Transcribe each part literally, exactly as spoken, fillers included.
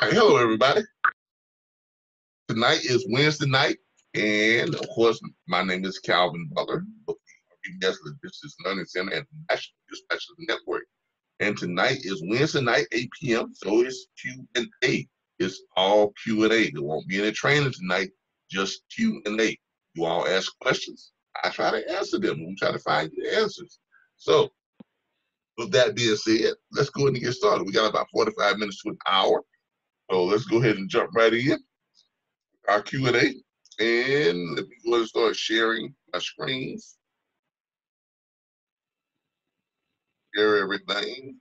All right, hello, everybody. Tonight is Wednesday night, and of course, my name is Calvin Butler of the R B B S Logistics Learning Center and National Dispatch Network. And tonight is Wednesday night, eight p m, so it's Q and A. It's all Q and A. There won't be any training tonight, just Q and A. You all ask questions. I try to answer them. We try to find the answers. So, with that being said, let's go ahead and get started. We got about forty-five minutes to an hour. So let's go ahead and jump right in, our Q and A. And let me go ahead and start sharing my screens. Share everything.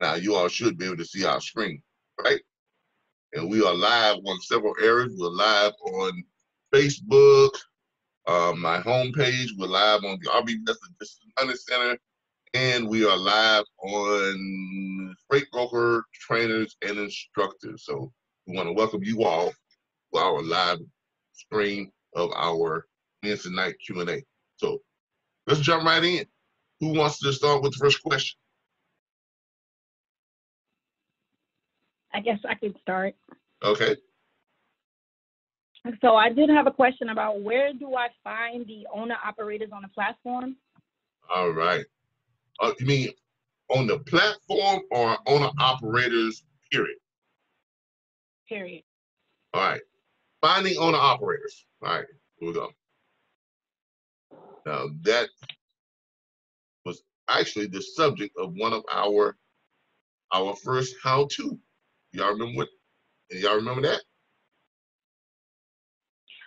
Now you all should be able to see our screen, right? And we are live on several areas. We're live on Facebook, uh, my homepage. We're live on the R B B S Logistics Learning Center. And we are live on freight broker, trainers, and instructors. So we want to welcome you all to our live stream of our Wednesday night Q and A. So let's jump right in. Who wants to start with the first question? I guess I could start. Okay. So I did have a question about where do I find the owner operators on the platform? All right. Uh, you mean on the platform or owner operators, period? Period. All right. Finding owner operators. All right, here we go. Now, that was actually the subject of one of our our first how-to. Y'all remember what? Y'all remember that?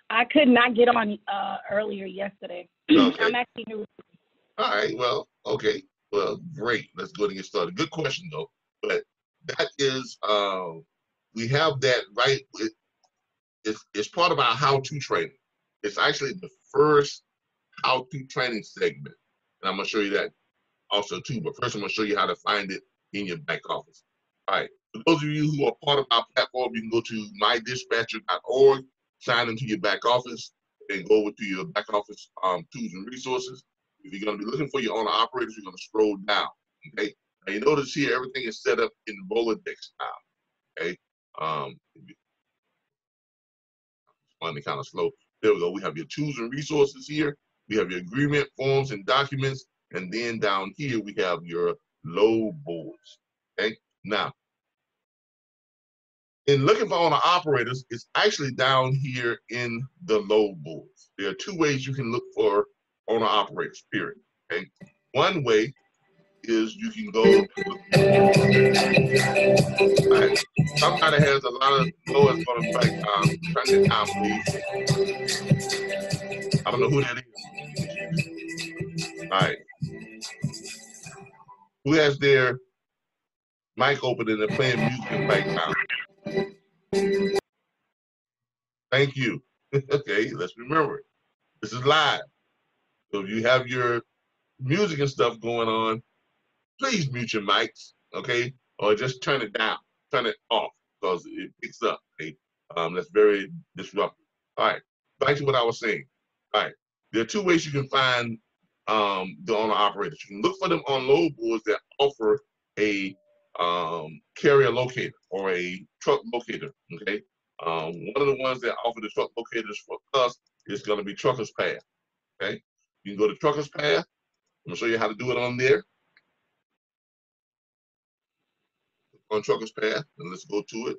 I could not get on uh, earlier yesterday. Okay. I'm actually new. All right, well, okay. Well, great. Let's go ahead and get started. Good question, though. But that is, uh, we have that right. It, it's, it's part of our how-to training. It's actually the first how-to training segment. And I'm going to show you that also, too. But first, I'm going to show you how to find it in your back office. All right. For those of you who are part of our platform, you can go to my dispatcher dot org, sign into your back office, and go over to your back office um, tools and resources. If you're going to be looking for your owner operators, you're going to scroll down, okay? Now, you notice here, everything is set up in Voladex style, okay? Um, it's funny, kind of slow. There we go. We have your tools and resources here. We have your agreement forms and documents. And then down here, we have your load boards, okay? Now, in looking for owner operators, it's actually down here in the load boards. There are two ways you can look for owner operators, period. Okay. One way is you can go. Right. Somebody has a lot of lowest on the track time, tracking time leads. I don't know who that is. All right. Who has their mic open and they're playing music in background? Thank you. Okay, let's remember it. This is live. So if you have your music and stuff going on, please mute your mics, okay? Or just turn it down, turn it off, because it picks up. Okay? Um, that's very disruptive. All right, back to what I was saying. All right, there are two ways you can find um, the owner operators. You can look for them on load boards that offer a um, carrier locator or a truck locator, okay? Um, one of the ones that offer the truck locators for us is gonna be Truckers Path, okay? You can go to Truckers Path. I'm going to show you how to do it on there. On Truckers Path, and let's go to it.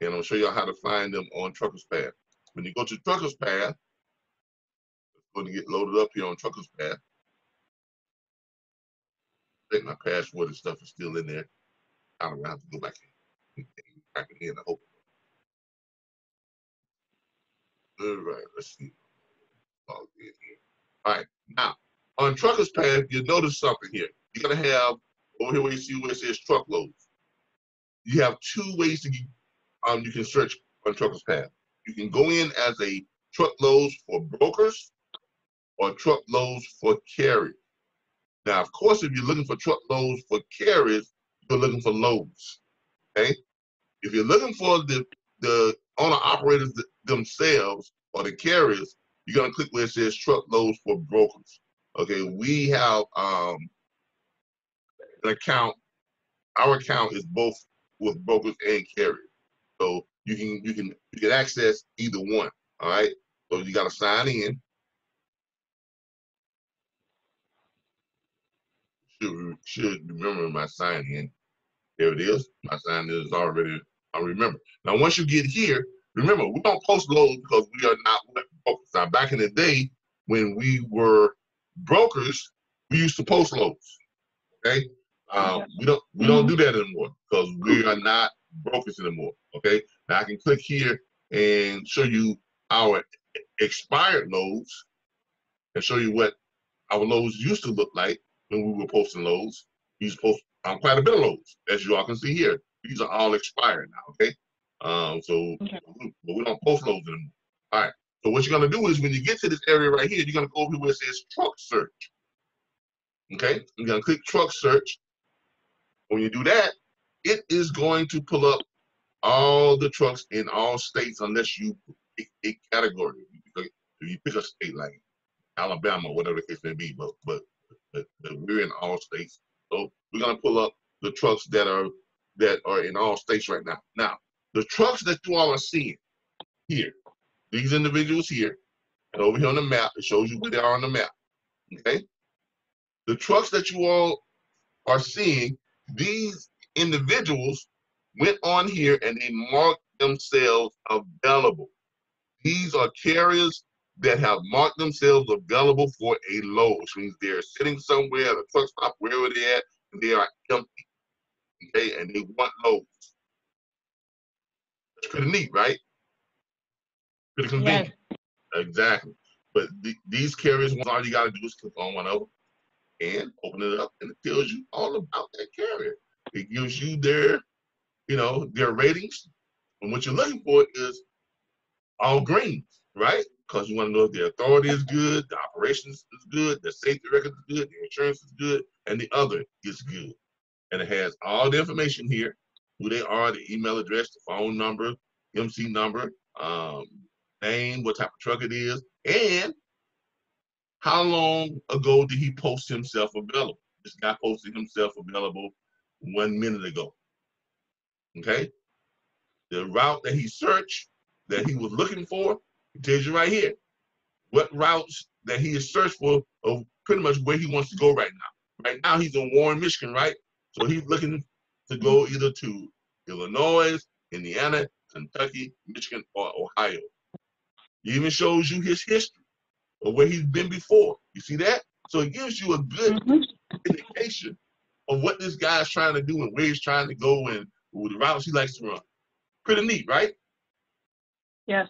And I'm going to show you how to find them on Truckers Path. When you go to Truckers Path, it's going to get loaded up here on Truckers Path. I think my password and stuff is still in there. I don't know, I have to go back in. Back in, I hope. All right, let's see. All good here. All right, now, on Truckers Path, you'll notice something here. You're gonna have, over here where you see where it says truckloads. You have two ways to get, um, you can search on Truckers Path. You can go in as a truckloads for brokers or truckloads for carriers. Now, of course, if you're looking for truckloads for carriers, you're looking for loads, okay? If you're looking for the, the owner operators themselves or the carriers, you're going to click where it says truckloads for brokers. Okay, we have um, an account. Our account is both with brokers and carriers. So you can you can you can access either one. All right. So you got to sign in. Should should remember my sign in. There it is. My sign in is already. I remember. Now once you get here, remember we don't post loads because we are not brokers. Now back in the day when we were brokers, we used to post loads. Okay. Um, we don't we don't do that anymore because we are not brokers anymore. Okay. Now I can click here and show you our expired loads and show you what our loads used to look like when we were posting loads. We used to post um, quite a bit of loads, as you all can see here. These are all expired now. Okay. Um, so okay. But we don't post loads anymore. All right. So what you're gonna do is when you get to this area right here, you're gonna go over here where it says truck search. Okay. You're gonna click truck search. When you do that, it is going to pull up all the trucks in all states unless you pick a category. If you pick a state like Alabama, whatever the case may be, but but, but but we're in all states, so we're gonna pull up the trucks that are that are in all states right now. Now, the trucks that you all are seeing here, these individuals here, and over here on the map, it shows you where they are on the map. Okay, the trucks that you all are seeing. These individuals went on here and they marked themselves available. These are carriers that have marked themselves available for a load, which means they're sitting somewhere at a truck stop, wherever they're at, and they are empty. Okay, and they want loads. That's pretty neat, right? Pretty convenient. Yes. Exactly. But th these carriers, all you got to do is click on one of them and open it up, and it tells you all about that carrier. It gives you their, you know, their ratings. And what you're looking for is all green, right? Because you want to know if the authority is good, the operations is good, the safety record is good, the insurance is good, and the other is good. And it has all the information here, who they are, the email address, the phone number, M C number, um, name, what type of truck it is, and how long ago did he post himself available? This guy posted himself available one minute ago, okay? The route that he searched, that he was looking for, it tells you right here. What routes that he has searched for are pretty much where he wants to go right now. Right now he's in Warren, Michigan, right? So he's looking to go either to Illinois, Indiana, Kentucky, Michigan, or Ohio. It even shows you his history. Or where he's been before. You see that? So it gives you a good mm-hmm. indication of what this guy's trying to do and where he's trying to go and the routes he likes to run. Pretty neat, right? Yes.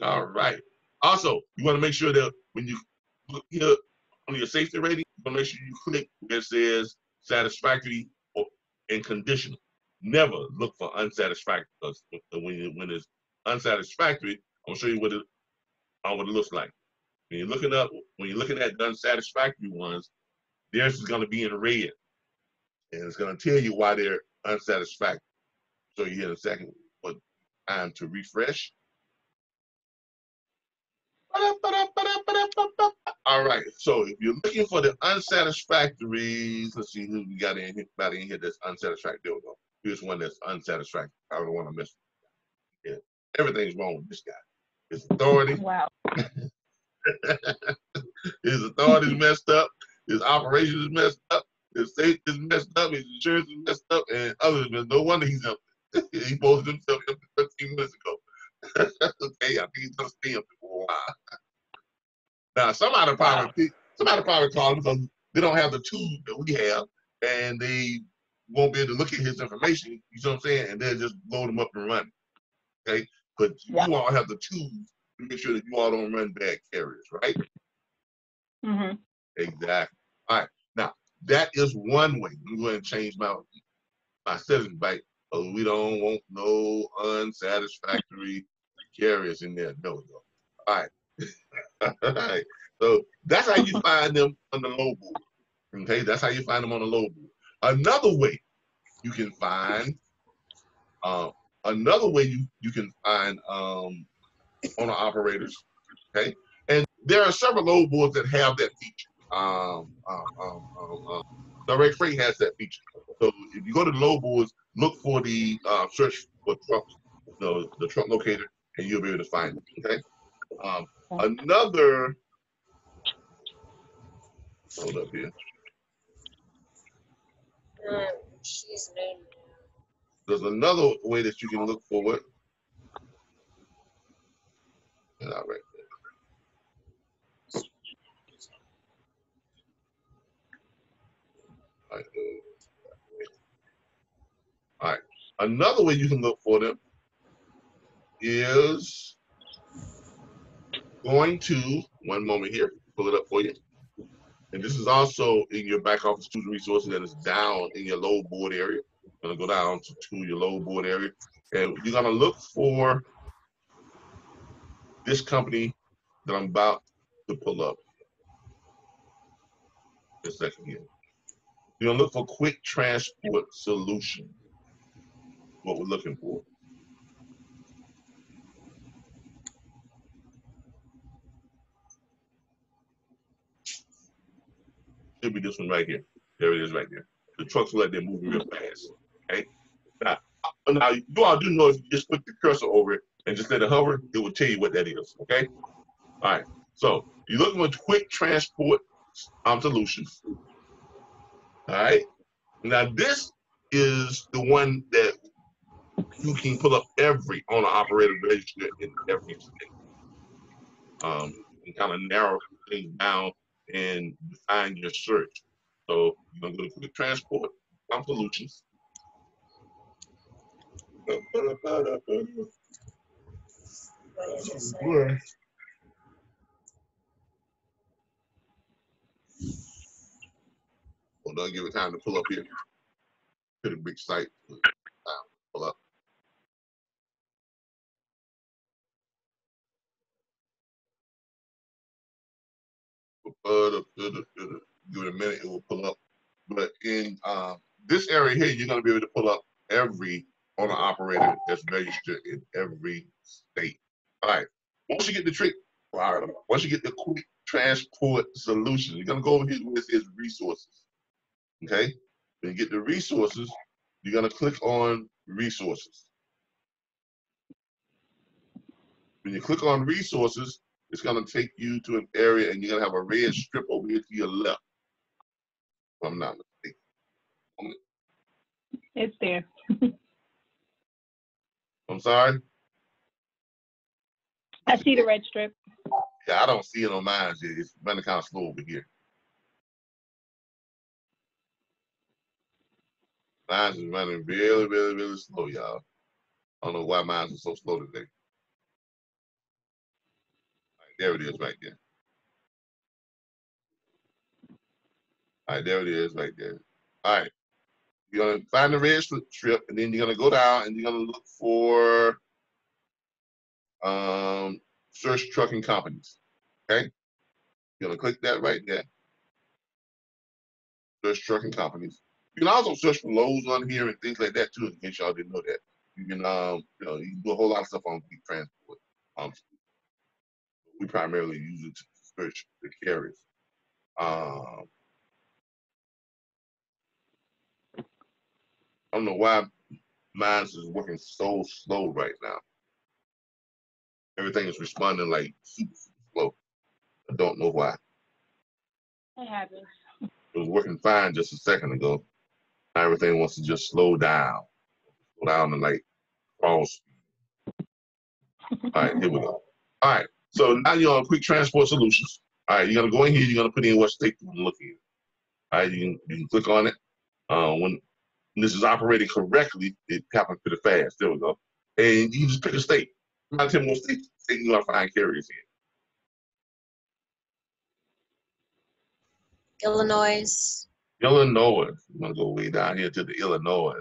All right. Also, you want to make sure that when you look here on your safety rating, you want to make sure you click where it says satisfactory or, and conditional. Never look for unsatisfactory. Because when, when it's unsatisfactory, I'll show you what it, uh, what it looks like. When you're looking up, when you're looking at the unsatisfactory ones, theirs is going to be in red, and it's going to tell you why they're unsatisfactory. So you hit a second for time to refresh. All right. So if you're looking for the unsatisfactories, let's see who we got in here. Anybody in here that's unsatisfactory? There we go. Here's one that's unsatisfactory. I don't want to miss it. Yeah, everything's wrong with this guy. His authority. Wow. His authority is messed up, his operation is messed up, his safety is messed up, his insurance is messed up, and others. No wonder he's up. He posted himself up thirteen minutes ago. Okay, I think he's gonna stay up for a while. Now somebody probably wow. somebody probably called him because they don't have the tools that we have, and they won't be able to look at his information. You know what I'm saying? And they'll just load him up and run. Okay, but yeah. you all have the tools. Make sure that you all don't run bad carriers, right? Mm-hmm. Exactly. All right. Now, that is one way. I'm going to change my, my settings, right? Oh, we don't want no unsatisfactory carriers in there. No, no. All right. All right. So that's how you find them on the load board. Okay? That's how you find them on the load board. Another way you can find, uh, another way you, you can find, um, owner operators, okay, and there are several load boards that have that feature. Um, um, um, um, Direct Freight has that feature. So if you go to the load boards, look for the uh, search for trucks, you know, the truck locator, and you'll be able to find it. Okay. Um, another. Hold up here. Um, she's named. There's another way that you can look for it. And I'll write that. All right. All right. Another way you can look for them is going to, one moment here, pull it up for you. And this is also in your back office student resources that is down in your load board area. I'm going to go down to, to your load board area. And you're going to look for this company that I'm about to pull up. Just a second here. You're going to look for Quick Transport Solutions. What we're looking for. Should be this one right here. There it is right there. The trucks will let them move real fast. Okay? Now, now you all do know if you just put the cursor over it and just let it hover, it will tell you what that is. Okay? All right. So you're looking for Quick Transport um, Solutions. All right? Now this is the one that you can pull up every owner operator register in every state. Um, and kind of narrow things down and define your search. So you're gonna go to Quick Transport Solutions. Hold on, give it time to pull up here. To the big site. Pull up. Give it a minute, it will pull up. But in uh, this area here, you're going to be able to pull up every owner operator that's registered in every state. All right. Once you get the trick, well, once you get the Quick Transport Solution, you're going to go over here with his resources. Okay. When you get the resources, you're going to click on resources. When you click on resources, it's going to take you to an area, and you're going to have a red strip over here to your left. If I'm not mistaken. It's there. I'm sorry? I see the red strip. Yeah, I don't see it on mine. It's running kind of slow over here. Mine's is running really, really, really slow, y'all. I don't know why mine's is so slow today. There it is right there. All right, there it is right there. All right. You're going to find the red strip, and then you're going to go down, and you're going to look for um, search trucking companies, okay? You're going to click that right there. Search trucking companies. You can also search for loads on here and things like that, too, in case y'all didn't know that. You can, um, you know, you can do a whole lot of stuff on Quick Transport. Um, We primarily use it to search the carriers. Um, I don't know why mine is working so slow right now. Everything is responding like super slow. I don't know why. It happens. It was working fine just a second ago. Now everything wants to just slow down. Slow down and like crawl speed. All right, here we go. All right. So now you're on Quick Transport Solutions. All right, you're gonna go in here. You're gonna put in what state you want to look at. All right, you can, you can click on it. Uh, when this is operated correctly, it happens pretty fast. There we go. And you just pick a state. Not ten more states. State you want to find carriers in. Illinois. Illinois. I'm gonna go way down here to the Illinois.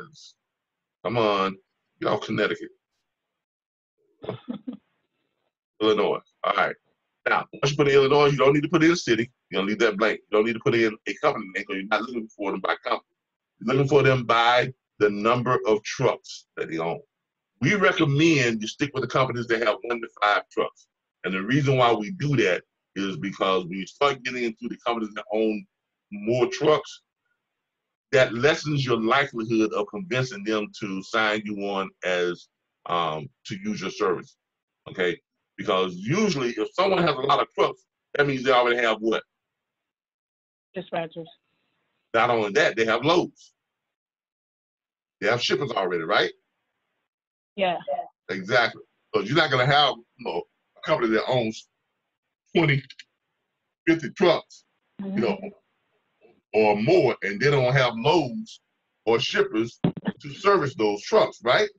Come on, get off Connecticut. Illinois. All right. Now, once you put in Illinois, you don't need to put in a city. You don't need that blank. You don't need to put in a company name because you're not looking for them by company. You're looking for them by the number of trucks that they own. We recommend you stick with the companies that have one to five trucks. And the reason why we do that is because when you start getting into the companies that own more trucks, that lessens your likelihood of convincing them to sign you on as um, to use your service, okay? Because usually if someone has a lot of trucks, that means they already have what? Dispatchers. Not only that, they have loads. They have shippers already, right? Yeah. Exactly. So you're not going to have, you know, a company that owns twenty, fifty trucks, mm-hmm. you know, or more, and they don't have loads or shippers to service those trucks, right?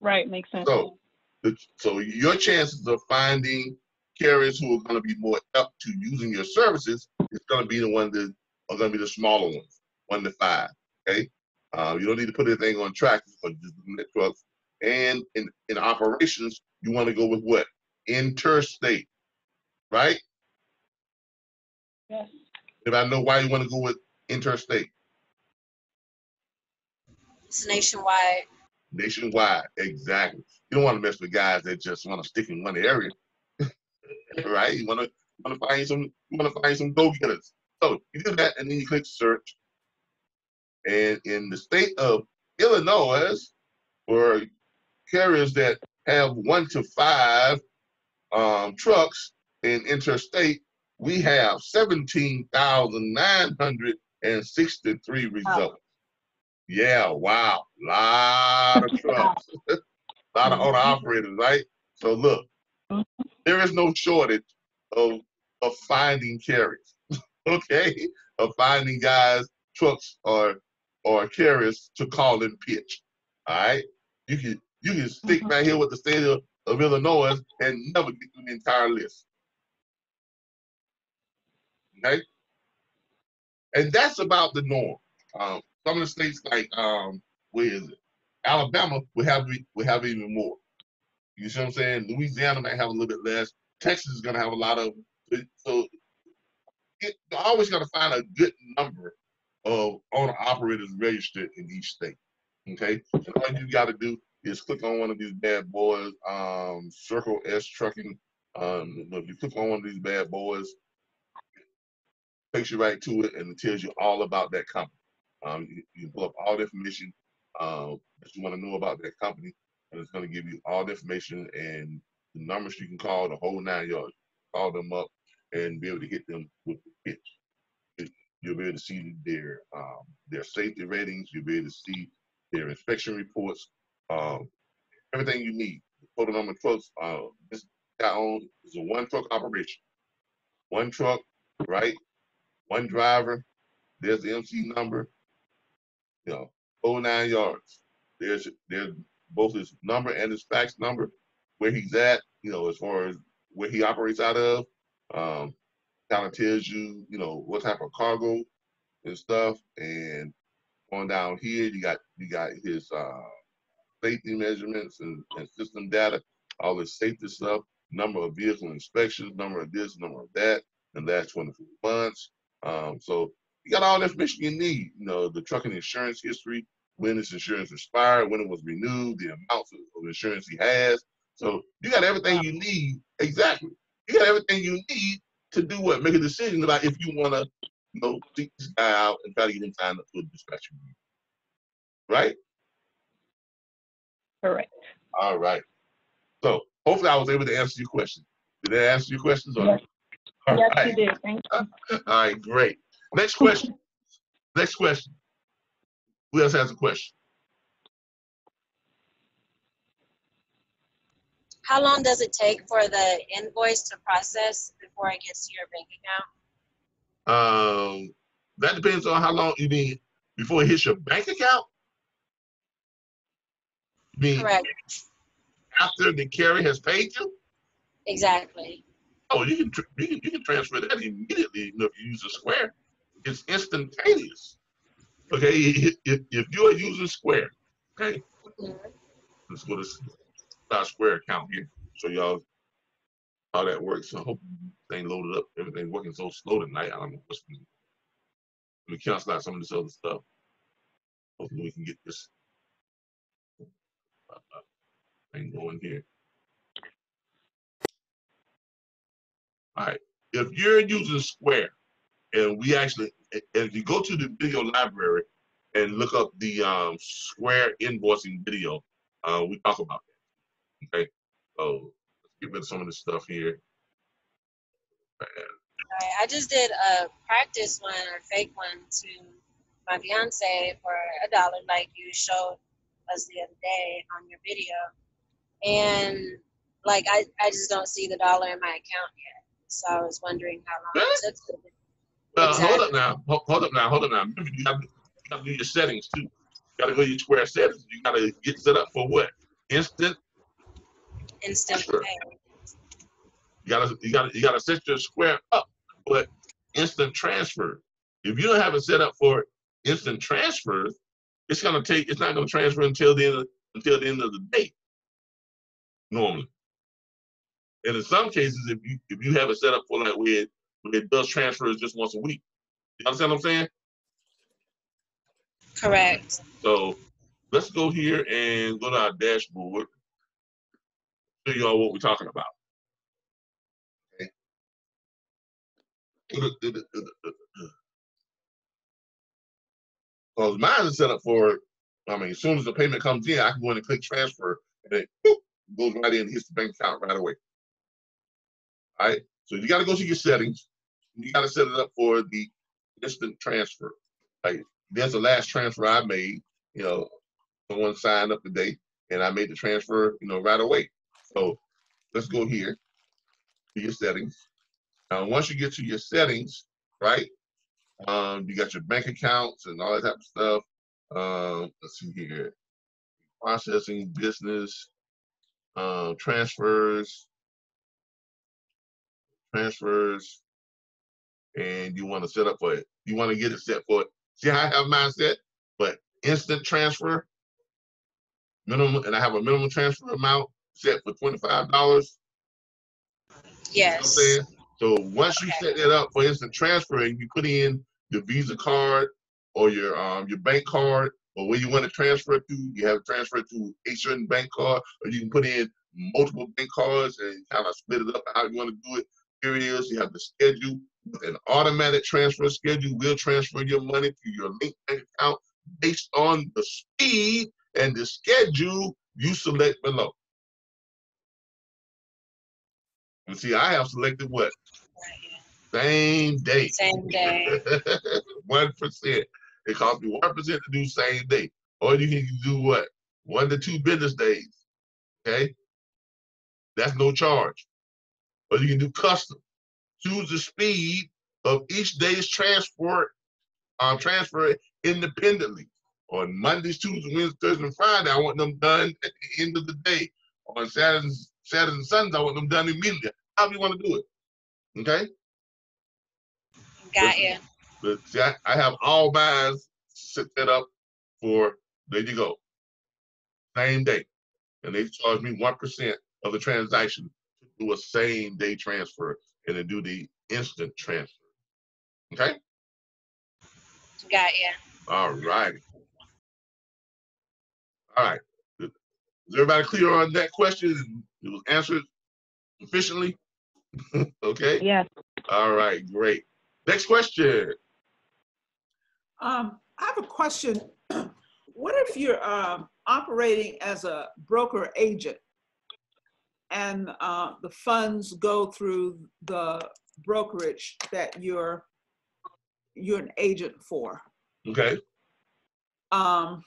Right, makes sense. So, the, so your chances of finding carriers who are going to be more up to using your services is going to be the one that are going to be the smaller ones, one to five. Okay, uh, you don't need to put anything on track for just trucks. And in in operations, you want to go with what? Interstate, right? Yes. If I know why you want to go with interstate. It's nationwide. Nationwide, exactly. You don't want to mess with guys that just want to stick in one area, right? You want to you want to find some you want to find some go-getters. So you do that, and then you click search. And in the state of Illinois, for carriers that have one to five um, trucks in interstate, we have seventeen thousand nine hundred sixty-three results. Wow. Yeah, wow. A lot of trucks. A lot of owner-operators, right? So look, there is no shortage of, of finding carriers, okay? Of finding guys, trucks, or, or carriers to call and pitch, all right? You can, you can stick mm-hmm. right here with the state of, of Illinois and never get through the entire list. Okay, and that's about the norm. Um, some of the states, like um, where is it? Alabama will have will have even more. You see what I'm saying? Louisiana might have a little bit less. Texas is gonna have a lot of. So it, you're always gonna find a good number of owner operators registered in each state. Okay, and all you gotta do is click on one of these bad boys. Um, Circle S Trucking. Um, if you click on one of these bad boys, takes you right to it, and it tells you all about that company. Um, you, you pull up all the information uh, that you want to know about that company, and it's going to give you all the information and the numbers you can call, the whole nine yards. Call them up and be able to hit them with the pitch. You'll be able to see their um, their safety ratings. You'll be able to see their inspection reports. Um, everything you need. The total number of trucks. Uh, this guy owns is a one truck operation. One truck, right? One driver, there's the M C number, you know, whole nine yards. There's there's both his number and his fax number, where he's at, you know, as far as where he operates out of. Um, kind of tells you, you know, what type of cargo and stuff. And going down here, you got you got his uh, safety measurements and, and system data, all his safety stuff, number of vehicle inspections, number of this, number of that, and last twenty-four months. Um, so you got all the information you need, you know, the trucking insurance history, when his insurance expired, when it was renewed, the amounts of insurance he has. So you got everything you need, exactly. You got everything you need to do what? Make a decision about if you want to, you know, seek this guy out and try to get him signed up to a dispatcher. Right? Correct. All right. So hopefully I was able to answer your question. Did I answer your questions? Or? Yes. All yes, right. You did. Thank you. All right, great. Next question. Next question. Who else has a question? How long does it take for the invoice to process before it gets to your bank account? Um, that depends on how long you mean before it hits your bank account. You mean correct. After the carrier has paid you? Exactly. Oh, you can, you can you can transfer that immediately. You know, if you use a Square, it's instantaneous. Okay, if, if, if you are using Square, okay, let's go to our Square account here. So y'all, how that works. I hope everything loaded up. Everything working so slow tonight. I don't know what's going on. Let me cancel out some of this other stuff. Hopefully we can get this thing going here. All right, if you're using Square, and we actually, if you go to the video library and look up the um, Square invoicing video, uh, we talk about that. Okay, so let's get rid of some of this stuff here. Right, I just did a practice one or fake one to my fiance for a dollar, like you showed us the other day on your video, and like I, I just don't see the dollar in my account yet. So I was wondering how long really? it took. Well, exactly. hold up now, hold, hold up now, hold up now. Remember, you gotta, you gotta do your settings too. You gotta go to your Square settings. You gotta get set up for what? Instant. Instant sure. pay. You gotta, you gotta, you gotta set your Square up for instant transfer. If you don't have it set up for instant transfer, it's gonna take. It's not gonna transfer until the end of, until the end of the day. Normally. And in some cases, if you if you have it set up for like where it, where it does transfers just once a week, you understand what I'm saying? Correct. So let's go here and go to our dashboard. Show y'all what we're talking about. Okay. Well, mine is set up for. I mean, as soon as the payment comes in, I can go in and click transfer, and it boop, goes right in, hits the bank account right away. All right, so you got to go to your settings. You got to set it up for the instant transfer. Like, there's the last transfer I made. You know, someone signed up today, and I made the transfer, you know, right away. So let's go here to your settings. Now, once you get to your settings, right, um, you got your bank accounts and all that type of stuff. Um, let's see here. Processing, business, uh, transfers. transfers, and you want to set up for it. You want to get it set for it. See how I have mine set? But instant transfer, minimum, and I have a minimum transfer amount set for twenty-five dollars. Yes. You know what I'm saying? So once okay. you set that up for instant transfer and you put in your Visa card or your um your bank card or where you want to transfer it to, you have it transferred to a certain bank card, or you can put in multiple bank cards and kind of split it up how you want to do it. Here it is. You have the schedule, an automatic transfer schedule. We'll transfer your money to your linked bank account based on the speed and the schedule you select below. And see, I have selected what? Same day. Same day. one percent. It costs me one percent to do same day. Or you can do what? One to two business days. Okay? That's no charge. Or you can do custom. Choose the speed of each day's transport, uh, transfer independently. On Mondays, Tuesdays, Wednesdays, Thursdays, and Friday, I want them done at the end of the day. On Saturdays, Saturdays and Sundays, I want them done immediately. How do you want to do it? Okay? Got you. But see, I, I have all mine set that up for, there you go, same day. And they charge me one percent of the transaction. Do a same day transfer and then do the instant transfer. Okay? Got you. All right. All right. Is everybody clear on that question? It was answered efficiently? Okay? Yes. All right, great. Next question. Um, I have a question. What if you're uh, operating as a broker agent? And uh, the funds go through the brokerage that you're you're an agent for. Okay. Um,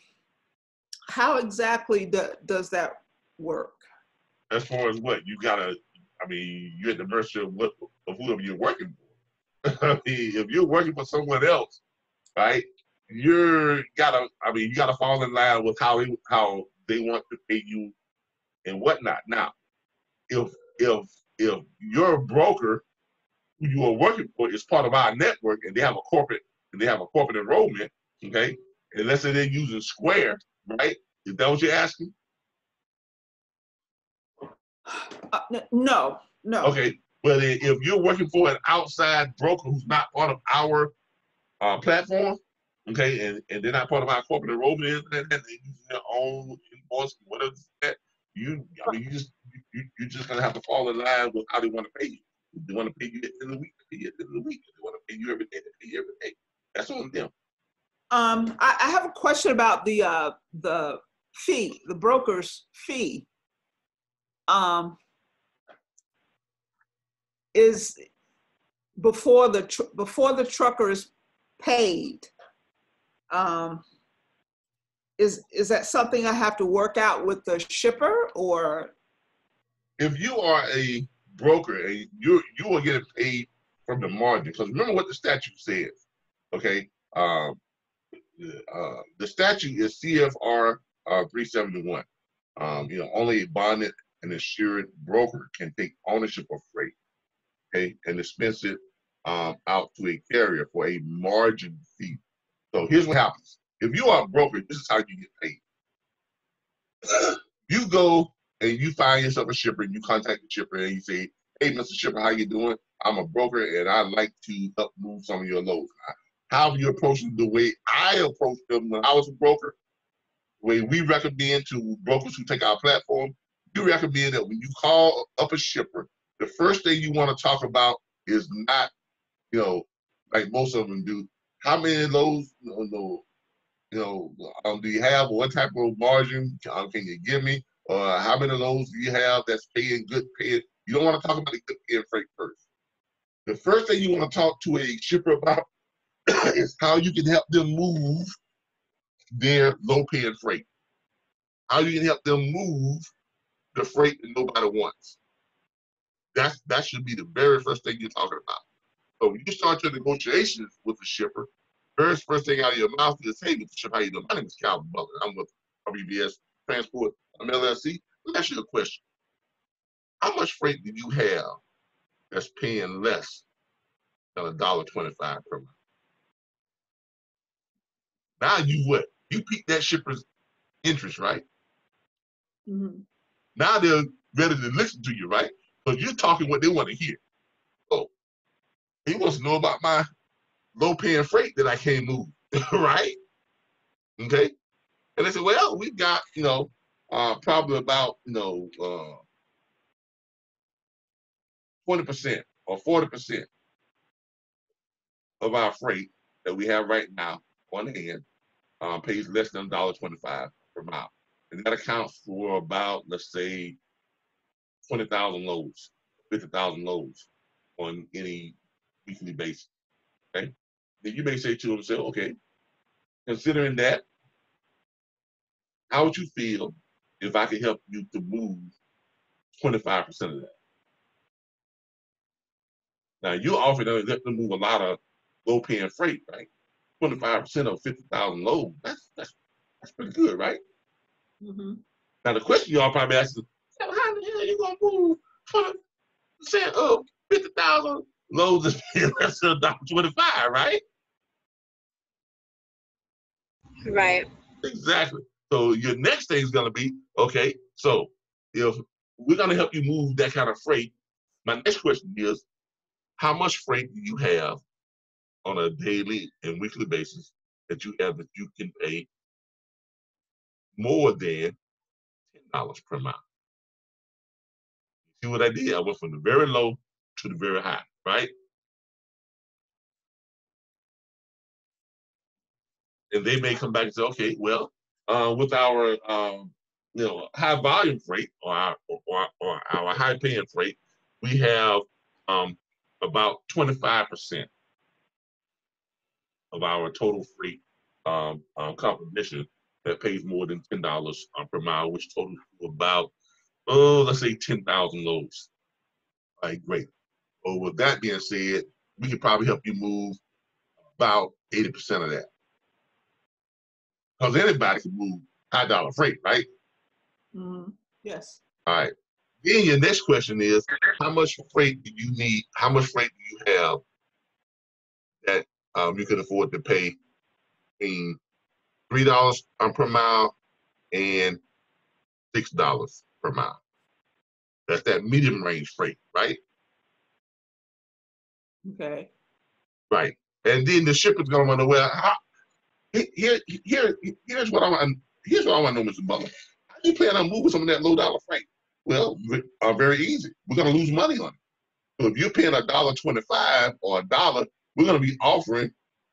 how exactly do, does that work? As far as what you gotta, I mean, you're at the mercy of what of whoever you're working for. I mean, if you're working for someone else, right? You're gotta, I mean, you gotta fall in line with how they, how they want to pay you and whatnot. Now. If if if your broker who you are working for is part of our network and they have a corporate and they have a corporate enrollment, okay, and let's say they're using Square, right? Is that what you're asking? Uh, no, no. Okay, but if you're working for an outside broker who's not part of our uh, platform, okay, and, and they're not part of our corporate enrollment and they're using their own invoice, whatever that you, I mean, you just. You, you're just gonna have to fall in line with how they want to pay you. They want to pay you at the end of the week, at the end of the week. They want to pay you every day, they pay you every day. That's on them. Um, I, I have a question about the uh, the fee, the broker's fee. Um, is before the tr before the trucker is paid. Um, is is that something I have to work out with the shipper, or? If you are a broker, you you will get paid from the margin, because remember what the statute says, okay? Um, uh, the statute is C F R uh, three seventy-one. Um, you know, only a bonded and insured broker can take ownership of freight, okay, and dispense it um, out to a carrier for a margin fee. So here's what happens: if you are a broker, this is how you get paid. You go and you find yourself a shipper, and you contact the shipper, and you say, "Hey, Mister Shipper, how you doing? I'm a broker, and I'd like to help move some of your loads." How you approach them, the way I approached them when I was a broker, the way we recommend to brokers who take our platform, you recommend that when you call up a shipper, the first thing you want to talk about is not, you know, like most of them do, how many loads, you know, you know um, do you have? What type of margin um, can you give me? Uh, how many loads do you have that's paying good pay? You don't want to talk about the good paying freight first. The first thing you want to talk to a shipper about is how you can help them move their low-paying freight. How you can help them move the freight that nobody wants. That's, that should be the very first thing you're talking about. So when you start your negotiations with the shipper, first first thing out of your mouth is, "Hey, Mister Shipper, how you doing? My name is Calvin Butler. I'm with R B B S Transport. I'm L L C. Let me ask you a question. How much freight do you have that's paying less than a dollar twenty-five per month?" Now you what? You pique that shipper's interest, right? Mm-hmm. Now they're ready to listen to you, right? Because you're talking what they want to hear. Oh, he wants to know about my low-paying freight that I can't move, right? Okay? And they said, "Well, we've got, you know, uh, probably about, you know, uh, twenty percent or forty percent of our freight that we have right now on hand um, pays less than a dollar twenty-five per mile. And that accounts for about, let's say, twenty thousand loads, fifty thousand loads on any weekly basis, okay? Then you may say to them, say, okay, considering that, how would you feel if I could help you to move twenty-five percent of that?" Now, you often let them move a lot of low-paying freight, right? twenty-five percent of fifty thousand loads, that's, that's, that's pretty good, right? Mm-hmm. Now, the question y'all probably asking, how the hell are you going to move twenty percent of fifty thousand loads of less than a dollar twenty-five, right? Right. Exactly. So your next thing is going to be, okay, so if we're going to help you move that kind of freight, my next question is, how much freight do you have on a daily and weekly basis that you have that you can pay more than ten dollars per mile? See what I did? I went from the very low to the very high, right? And they may come back and say, okay, well, Uh, with our, um, you know, high volume freight or our, or, or our high paying freight, we have um, about twenty-five percent of our total freight um, um, composition that pays more than ten dollars per mile, which totals to about, oh, let's say ten thousand loads. All right, great. So with that being said, we could probably help you move about eighty percent of that. Because anybody can move high dollar freight, right? Mm, yes. All right. Then your next question is, how much freight do you need? How much freight do you have that um, you can afford to pay between three dollars per mile and six dollars per mile? That's that medium range freight, right? Okay. Right. And then the shipper's going to want to, well, how, Here, here, here's what I want. Here's what I want to know, Mister Butler. How do you plan on moving some of that low-dollar freight? Well, uh, very easy. We're gonna lose money on it. So if you're paying a dollar twenty-five or a dollar, we're gonna be offering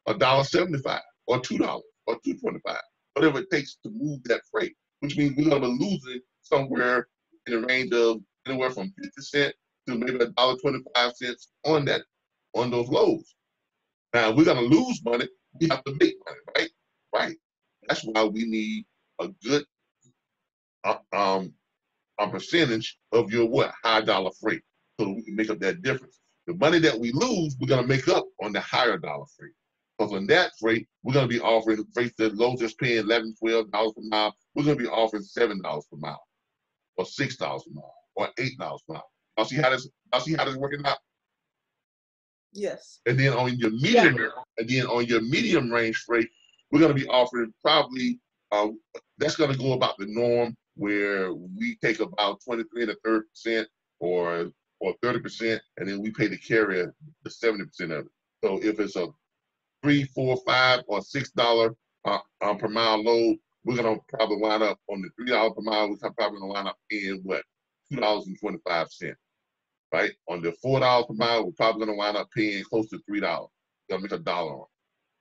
a dollar seventy-five or two dollars or two twenty-five, whatever it takes to move that freight, which means we're going to lose it somewhere in the range of anywhere from fifty cents to maybe a dollar twenty-five cents on that, on those loads. Now, if we're going to lose money, we have to make money, right? Right. That's why we need a good uh, um, a percentage of your what? High dollar freight, so that we can make up that difference. The money that we lose, we're going to make up on the higher dollar freight. Because on that freight, we're going to be offering rates that low just paying eleven, twelve dollars per mile. We're going to be offering seven dollars per mile, or six dollars per mile, or eight dollars per mile. Y'all see how this, y'all see how this working out? Yes. And then on your medium, yeah. and then on your medium range freight, we're going to be offering probably, uh, that's going to go about the norm where we take about twenty-three and a third percent or or thirty percent, and then we pay the carrier the seventy percent of it. So if it's a three, four, five, or six dollars uh, um, per mile load, we're going to probably line up on the three dollars per mile, we're probably going to line up in what? two dollars and twenty-five cents, right? On the four dollars per mile, we're probably going to line up paying close to three dollars. We're going to make a dollar on.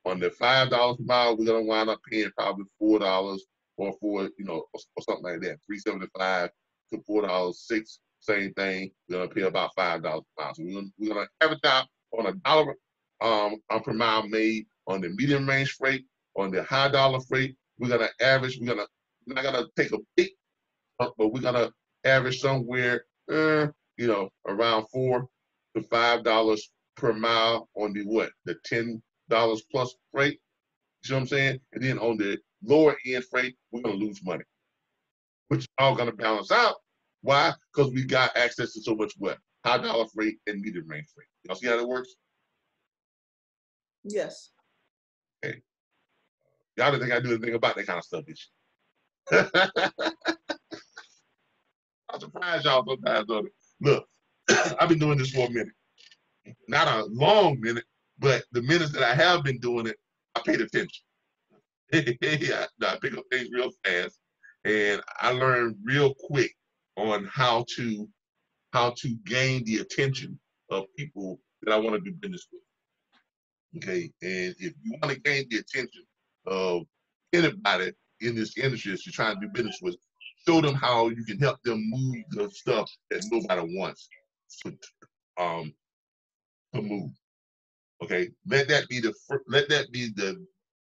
On the five dollars per mile, we're going to line up paying probably four dollars or four, you know, or, or something like that, three seventy-five to four dollars, six. Same thing, we're gonna pay about five dollars per mile. So we're gonna, we're gonna average out on a dollar um, per mile made on the medium range freight, on the high dollar freight. We're gonna average. We're gonna we're not gonna take a big, but we're gonna average somewhere, uh, you know, around four to five dollars per mile on the what the ten dollars plus freight. You know what I'm saying? And then on the lower end freight, we're gonna lose money, which is all gonna balance out. Why? Because we got access to so much what? High dollar freight and medium range freight. Y'all see how that works? Yes. Okay. Y'all didn't think I do anything about that kind of stuff, did you? I'm surprised y'all sometimes on it. Look, I've been doing this for a minute. Not a long minute, but the minutes that I have been doing it, I paid attention. I, I pick up things real fast, and I learn real quick on how to how to gain the attention of people that I want to do business with. Okay, and if you want to gain the attention of anybody in this industry that you're trying to do business with, show them how you can help them move the stuff that nobody wants to, um, to move. Okay, let that be the let that be the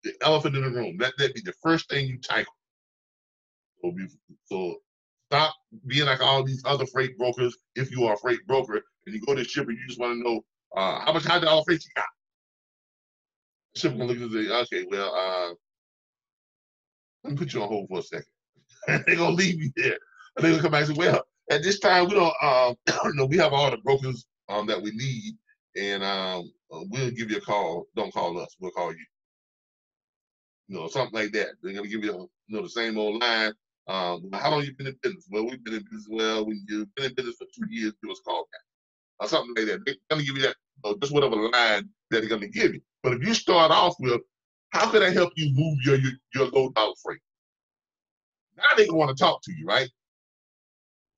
the elephant in the room. Let that be the first thing you tackle. So, so stop being like all these other freight brokers. If you are a freight broker and you go to the shipper, you just want to know uh, how much high dollar freight you got. The shipper gonna look and say, "Okay, well, uh, let me put you on hold for a second." And they're gonna leave you there. And they're gonna come back and say, "Well, at this time, we don't, um, you know, we have all the brokers um, that we need, and um, we'll give you a call. Don't call us. We'll call you." You know, something like that. They're gonna give you, a, you know, the same old line. Um, how long you been in business? Well, we've been in business. Well, we've been in business for two years. Give us a call back, or something like that. They're gonna give you that, or just whatever line that they're gonna give you. But if you start off with, "How can I help you move your your, your low dollar freight?" Now they gonna want to talk to you, right?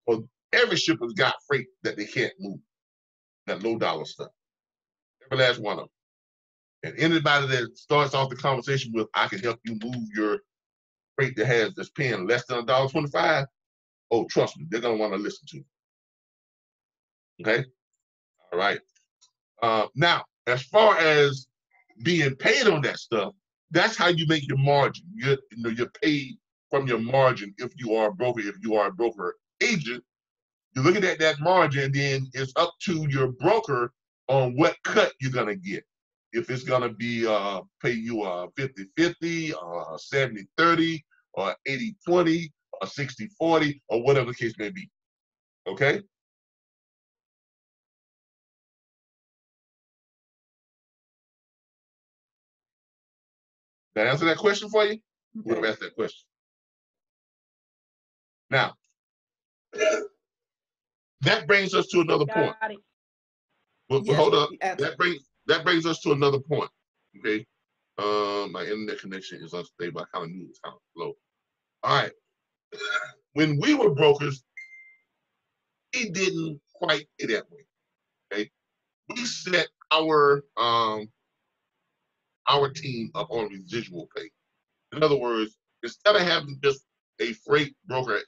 Well, every shipper's got freight that they can't move, that low dollar stuff. Every last one of them. And anybody that starts off the conversation with, "I can help you move your freight that has that's paying less than a dollar twenty-five, oh, trust me, they're gonna want to listen to you. Okay, all right. Uh, now, as far as being paid on that stuff, that's how you make your margin. You're, you know, you're paid from your margin if you are a broker. If you are a broker agent, you're looking at that margin, and then it's up to your broker on what cut you're gonna get. If it's gonna be uh, pay you uh, fifty fifty, uh, seventy thirty, or eighty twenty, or sixty forty, or whatever the case may be. Okay? Did I answer that question for you? Whoever asked that question. Now, that brings us to another point. But, yes, but hold up. That brings That brings us to another point, okay? Um, my internet connection is unstable. I kind of knew it was kind of slow. All right. When we were brokers, we didn't quite get that way, okay? We set our um, our team up on residual pay. In other words, instead of having just a freight broker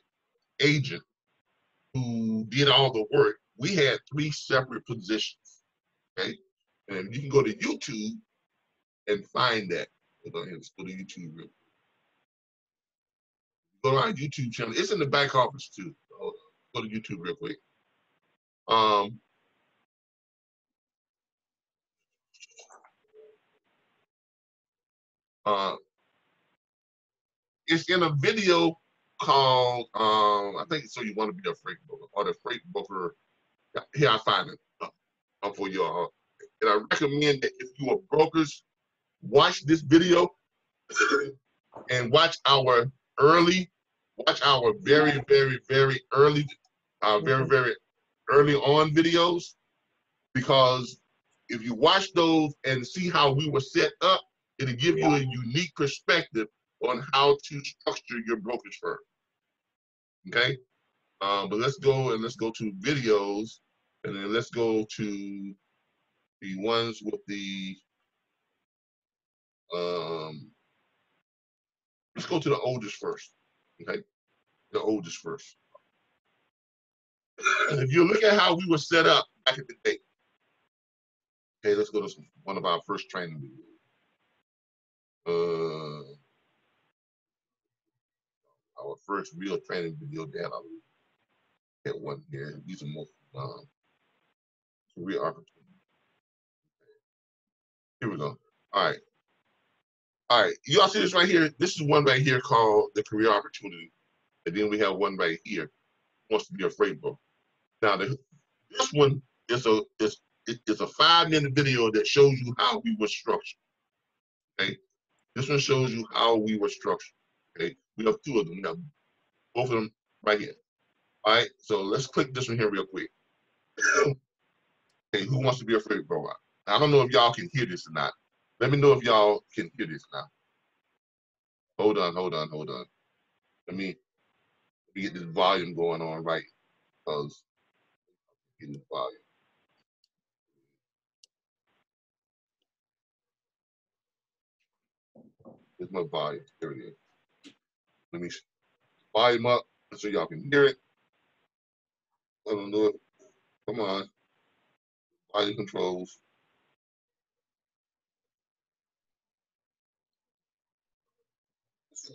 agent who did all the work, we had three separate positions, okay? And you can go to YouTube and find that. Hold on, let's go to YouTube real quick. Go to our YouTube channel. It's in the back office too. Hold on. Go to YouTube real quick. Um, uh, it's in a video called, um, I think, So You Want to Be a Freight Broker, or the Freight Broker. Here, I find it uh, for y'all. And I recommend that if you are brokers, watch this video and watch our early, watch our very, very, very early, uh, very, very early on videos, because if you watch those and see how we were set up, it'll give you a unique perspective on how to structure your brokerage firm. Okay, um, but let's go and let's go to videos, and then let's go to the ones with the. Um, let's go to the oldest first, okay? The oldest first. If you look at how we were set up back in the day, okay, let's go to some, one of our first training videos. Uh, our first real training video, Dan, I'll get one here. These are more um, career opportunities. Here we go. All right. All right, y'all see this right here? This is one right here called the Career Opportunity. And then we have one right here, Wants to Be a Freight Broker. Now, the, this one is a, is, is a five-minute video that shows you how we were structured, okay? This one shows you how we were structured, okay? We have two of them now, both of them right here. All right, so let's click this one here real quick. Okay, who wants to be a freight broker? I don't know if y'all can hear this or not. Let me know if y'all can hear this now. Hold on, hold on, hold on. Let me, let me get this volume going on right, because I'm getting the volume. There's my volume. There it is. Let me volume up so y'all can hear it. I don't know if, come on. Volume controls.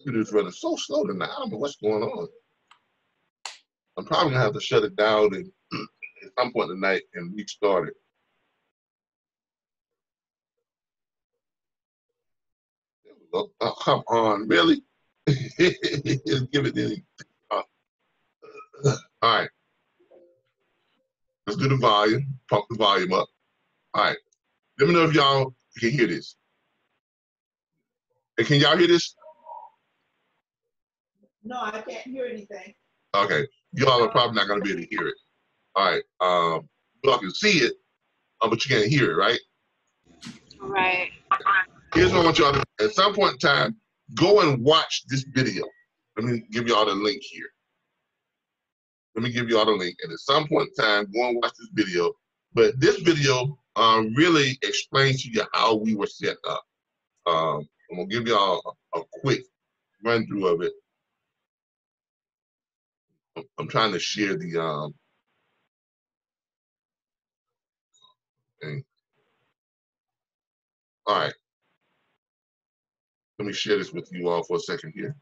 Computer's running so slow tonight. I don't know what's going on. I'm probably gonna have to shut it down and, at some point tonight and restart it. There we go. Oh, come on, really? Just give it any. All right. Let's do the volume. Pump the volume up. All right. Let me know if y'all can hear this. Hey, can y'all hear this? No, I can't hear anything. Okay. Y'all are probably not going to be able to hear it. All right. Um, y'all can see it, uh, but you can't hear it, right? Right. Here's what I want y'all to do. At some point in time, go and watch this video. Let me give y'all the link here. Let me give y'all the link. And at some point in time, go and watch this video. But this video uh, really explains to you how we were set up. Um, I'm going to give y'all a, a quick run through of it. I'm trying to share the um thing. All right. Let me share this with you all for a second here.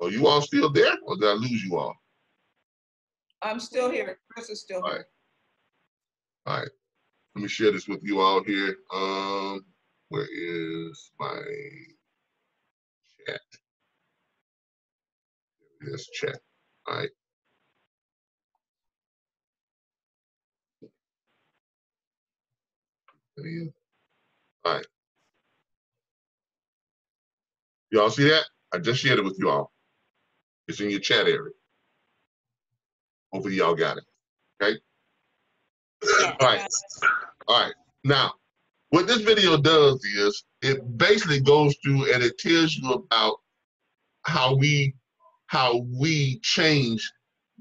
Are you all still there, or did I lose you all? I'm still here. Chris is still here. All right. All right. Let me share this with you all here. Um Where is my chat? Yes, chat. All right. All right. Y'all see that? I just shared it with y'all. It's in your chat area. Hopefully y'all got it. Okay? All right. All right. Now, what this video does is it basically goes through and it tells you about how we how we change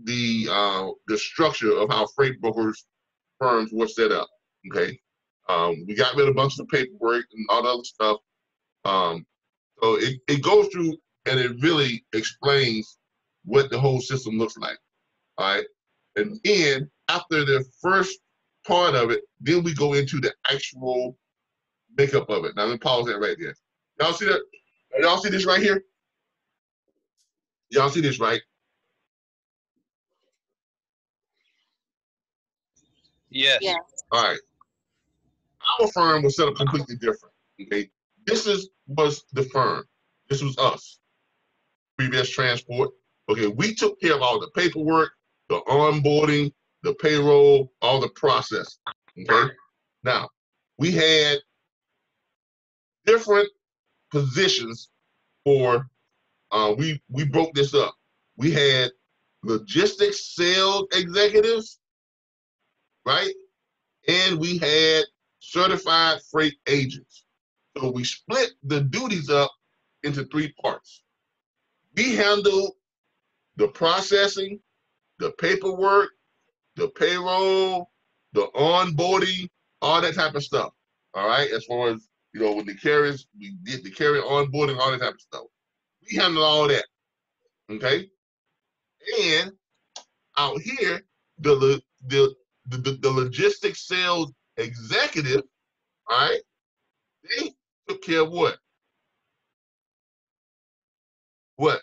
the uh, the structure of how freight brokers firms were set up. Okay, um, we got rid of a bunch of paperwork and all the other stuff. Um, so it, it goes through and it really explains what the whole system looks like. All right, and then after the first part of it, then we go into the actual makeup of it. Now let me pause that right there. Y'all see that? Y'all see this right here? Y'all see this, right? Yes. Yes. All right. Our firm was set up completely different. Okay. This is was the firm. This was us. R B B S Transport. Okay. We took care of all the paperwork, the onboarding, the payroll, all the process. Okay. Now we had different positions for. Uh, we we broke this up. We had logistics sales executives. Right? And we had certified freight agents. So we split the duties up into three parts. We handled the processing, the paperwork, the payroll, the onboarding, all that type of stuff. All right? As far as, you know, with the carriers, we did the carrier onboarding, all that type of stuff. We handled all that. Okay? And out here, the the The, the, the logistics sales executive, all right, they took care of what? What?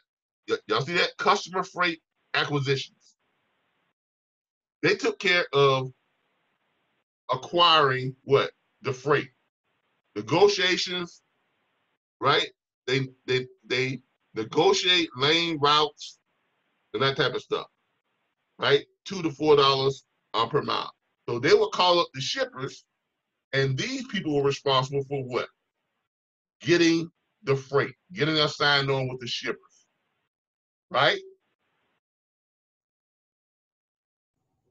Y'all see that? Customer freight acquisitions. They took care of acquiring what? The freight. Negotiations, right? They, they, they negotiate lane routes and that type of stuff, right? Two to four dollars. Uh, per mile. So they would call up the shippers, and these people were responsible for what? Getting the freight, getting us signed on with the shippers, right?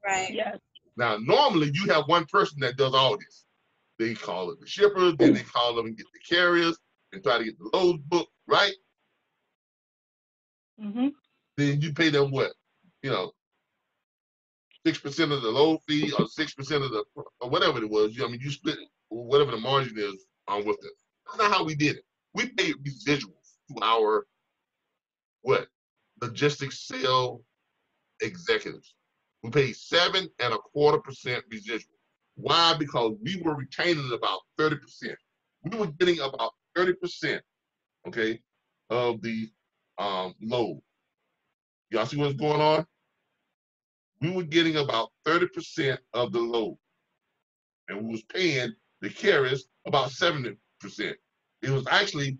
Right. Yes. Now, normally you have one person that does all this. They call up the shippers, then they call them and get the carriers and try to get the loads booked, right? Mm-hmm. Then you pay them what? You know, six percent of the load fee, or six percent of the, or whatever it was. You know, I mean, you split whatever the margin is on with it. That's not how we did it. We paid residuals to our what? Logistics sale executives. We paid seven and a quarter percent residual. Why? Because we were retaining about thirty percent. We were getting about thirty percent, okay, of the um, load. Y'all see what's going on? We were getting about thirty percent of the load, and we was paying the carriers about seventy percent. It was actually,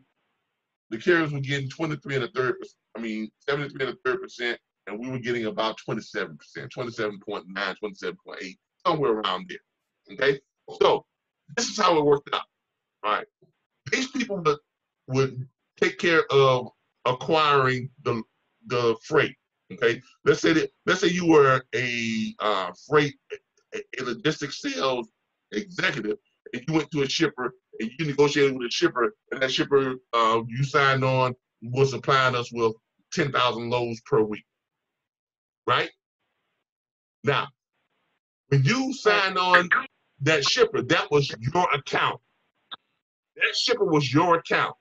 the carriers were getting twenty-three and a third percent, I mean, seventy-three and a third percent, and we were getting about twenty-seven percent, twenty-seven point nine, twenty-seven point eight, somewhere around there, okay? So this is how it worked out, all right? These people would, would take care of acquiring the, the freight. Okay, let's say that let's say you were a uh, freight, a, a logistics sales executive, and you went to a shipper and you negotiated with a shipper, and that shipper uh, you signed on was supplying us with ten thousand loads per week. Right? Now, when you signed on that shipper, that was your account. That shipper was your account.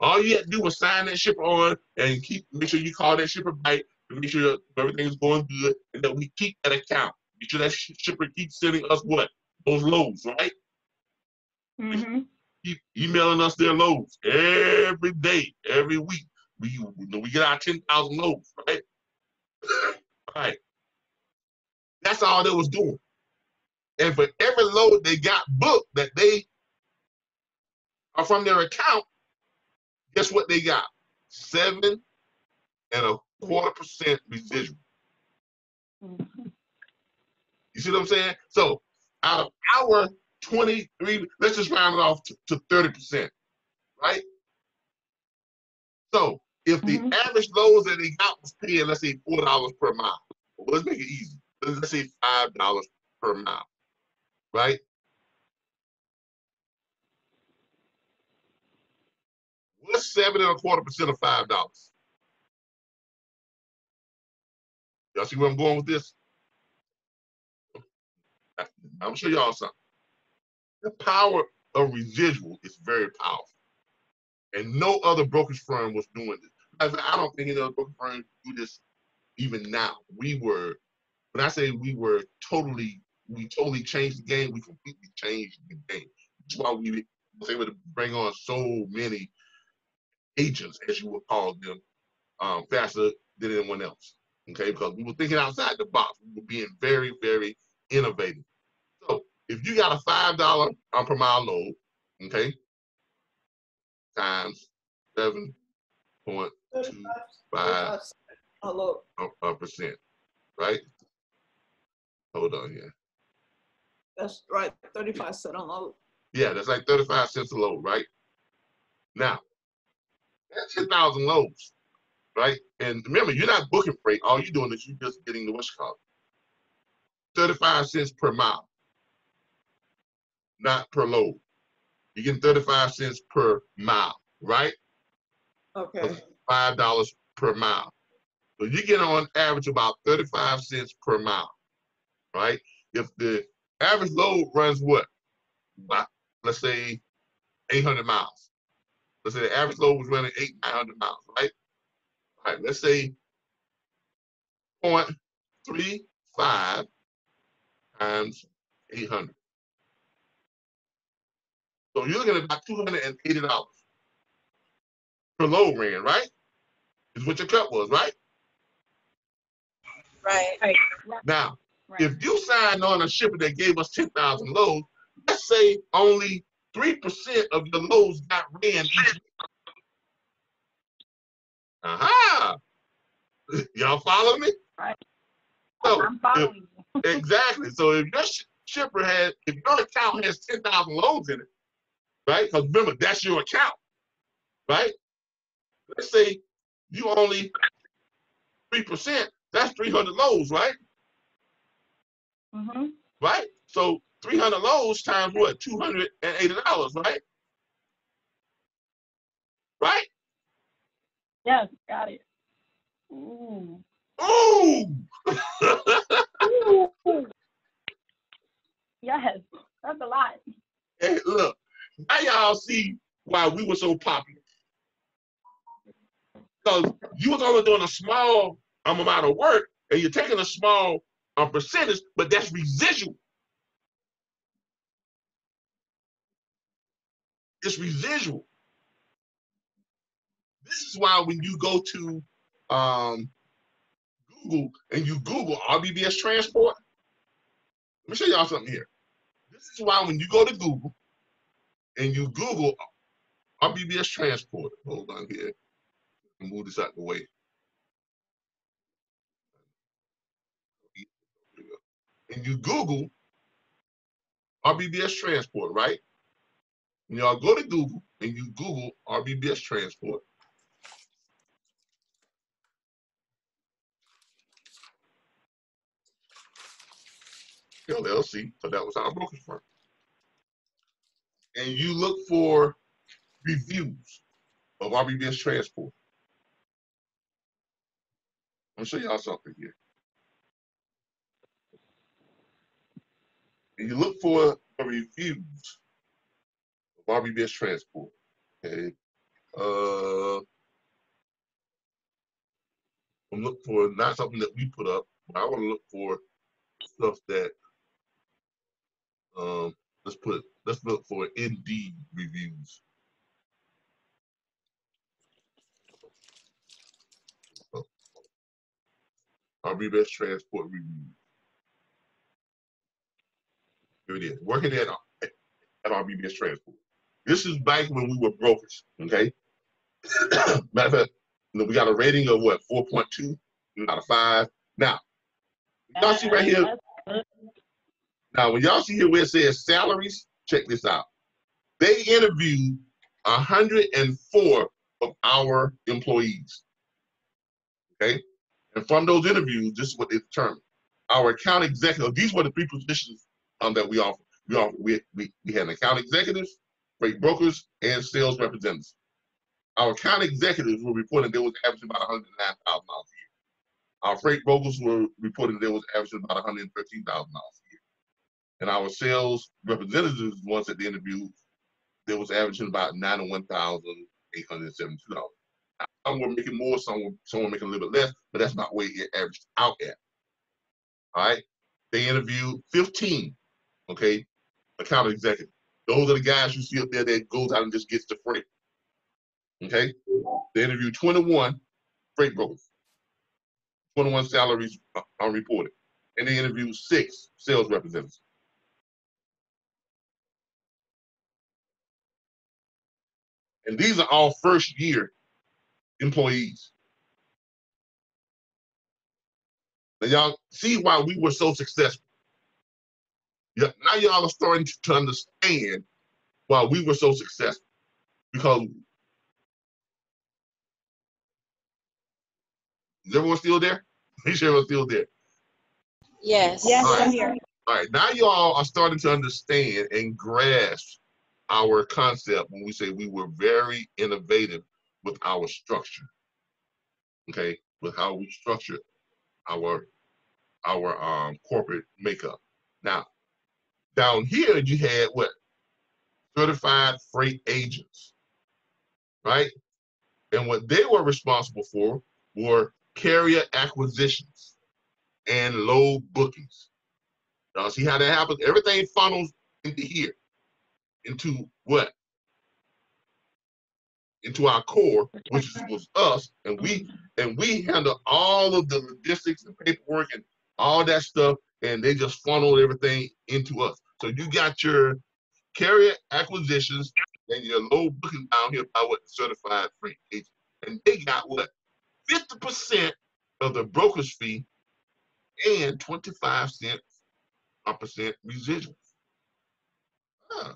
All you had to do was sign that shipper on and keep make sure you call that shipper back. Make sure everything is going good and that we keep that account. Make sure that shipper keeps sending us what? Those loads, right? Mm-hmm. Keep emailing us their loads every day, every week. We, we get our ten thousand loads, right? All right. That's all they was doing. And for every load they got booked that they are from their account, guess what they got? Seven and a quarter percent residual. Mm-hmm. You see what I'm saying? So out of our twenty-three, let's just round it off to, to thirty percent, right? So if mm-hmm. the average loads that they got was paying, let's say four dollars per mile, well, let's make it easy. Let's say five dollars per mile, right? What's seven and a quarter percent of five dollars? Y'all see where I'm going with this? I'm gonna show y'all something. The power of residual is very powerful. And no other brokerage firm was doing this. I, said, I don't think any other brokerage firm do this even now. We were, when I say we were totally, we totally changed the game, we completely changed the game. That's why we was able to bring on so many agents, as you would call them, um, faster than anyone else. Okay, because we were thinking outside the box. We were being very, very innovative. So if you got a five dollar per mile load, okay, times seven point two five percent, right? Hold on here. That's right, thirty-five cents a load. Yeah, that's like thirty-five cents a load, right? Now, that's ten thousand loads, right? And remember, you're not booking freight. All you're doing is you're just getting the what you call it, thirty-five cents per mile, not per load. You're getting thirty-five cents per mile, right? Okay. five dollars per mile. So you get on average about thirty-five cents per mile, right? If the average load runs what? Let's say eight hundred miles. Let's say the average load was running eight hundred, nine hundred miles, right? All right, let's say zero point three five times eight hundred. So you're looking at about two hundred eighty dollars per load ran, right? Is what your cut was, right? Right. right. Now, right. If you signed on a shipper that gave us ten thousand loads, let's say only three percent of your loads got ran each week. Aha! Y'all follow me? Right. So I'm following if, you. Exactly. So if your sh shipper has, if your account has ten thousand loads in it, right? Because remember, that's your account, right? Let's say you only three percent, that's three hundred loads, right? Mm-hmm. Right? So three hundred loads times what? two hundred eighty dollars, right? Right? Yes, got it. Ooh. Ooh! Ooh. Yes, that's a lot. Hey, look. Now y'all see why we were so popular. Because you was only doing a small amount of work and you're taking a small um, percentage, but that's residual. It's residual. This is why when you go to um, Google and you Google R B B S transport, let me show y'all something here. This is why when you go to Google and you Google R B B S transport, hold on here, move this out of the way. And you Google R B B S transport, right? And y'all go to Google and you Google R B B S transport. L L C, so that was our brokerage firm. And you look for reviews of R B B S transport. I'm gonna show y'all something here. And you look for reviews of R B B S transport. Okay. Uh, I'm looking for not something that we put up, but I want to look for stuff that um, let's put. Let's look for Indeed reviews. R B B S transport reviews. Here it is. Working at at R B B S transport. This is back when we were brokers. Okay. Matter of fact, you know, we got a rating of what, four point two out of five. Now, y'all see right here. Now, when y'all see here where it says salaries. Check this out. They interviewed one hundred and four of our employees, okay? And from those interviews, this is what they determined. Our account executive, these were the three positions um, that we offered. We, offer, we, we, we had an account executive, freight brokers, and sales representatives. Our account executives were reporting they was averaging about one hundred nine thousand dollars a year. Our freight brokers were reporting they was averaging about one hundred thirteen thousand dollars a year. And our sales representatives, once at the interview, they was averaging about ninety-one thousand eight hundred seventy-two dollars. Some were making more, some were, some were making a little bit less, but that's not where it averaged out at. All right? They interviewed fifteen, okay, account executives. Those are the guys you see up there that goes out and just gets the freight, okay? They interviewed twenty-one freight brokers, twenty-one salaries are reported, and they interviewed six sales representatives. And these are all first year employees. Now y'all see why we were so successful. Yeah, now y'all are starting to understand why we were so successful, because is everyone still there? Is everyone still there? Yes. Yes, right. I'm here. All right, now y'all are starting to understand and grasp our concept when we say we were very innovative with our structure, okay, with how we structured our our um, corporate makeup. Now, down here you had what? Certified freight agents, right? And what they were responsible for were carrier acquisitions and load bookings. Now see how that happens? Everything funnels into here, into what? Into our core, which was us, and we and we handle all of the logistics and paperwork and all that stuff, and they just funneled everything into us. So you got your carrier acquisitions and your load booking down here by what? Certified freight agent. And they got what? fifty percent of the broker's fee and twenty-five cents a percent residual. Huh.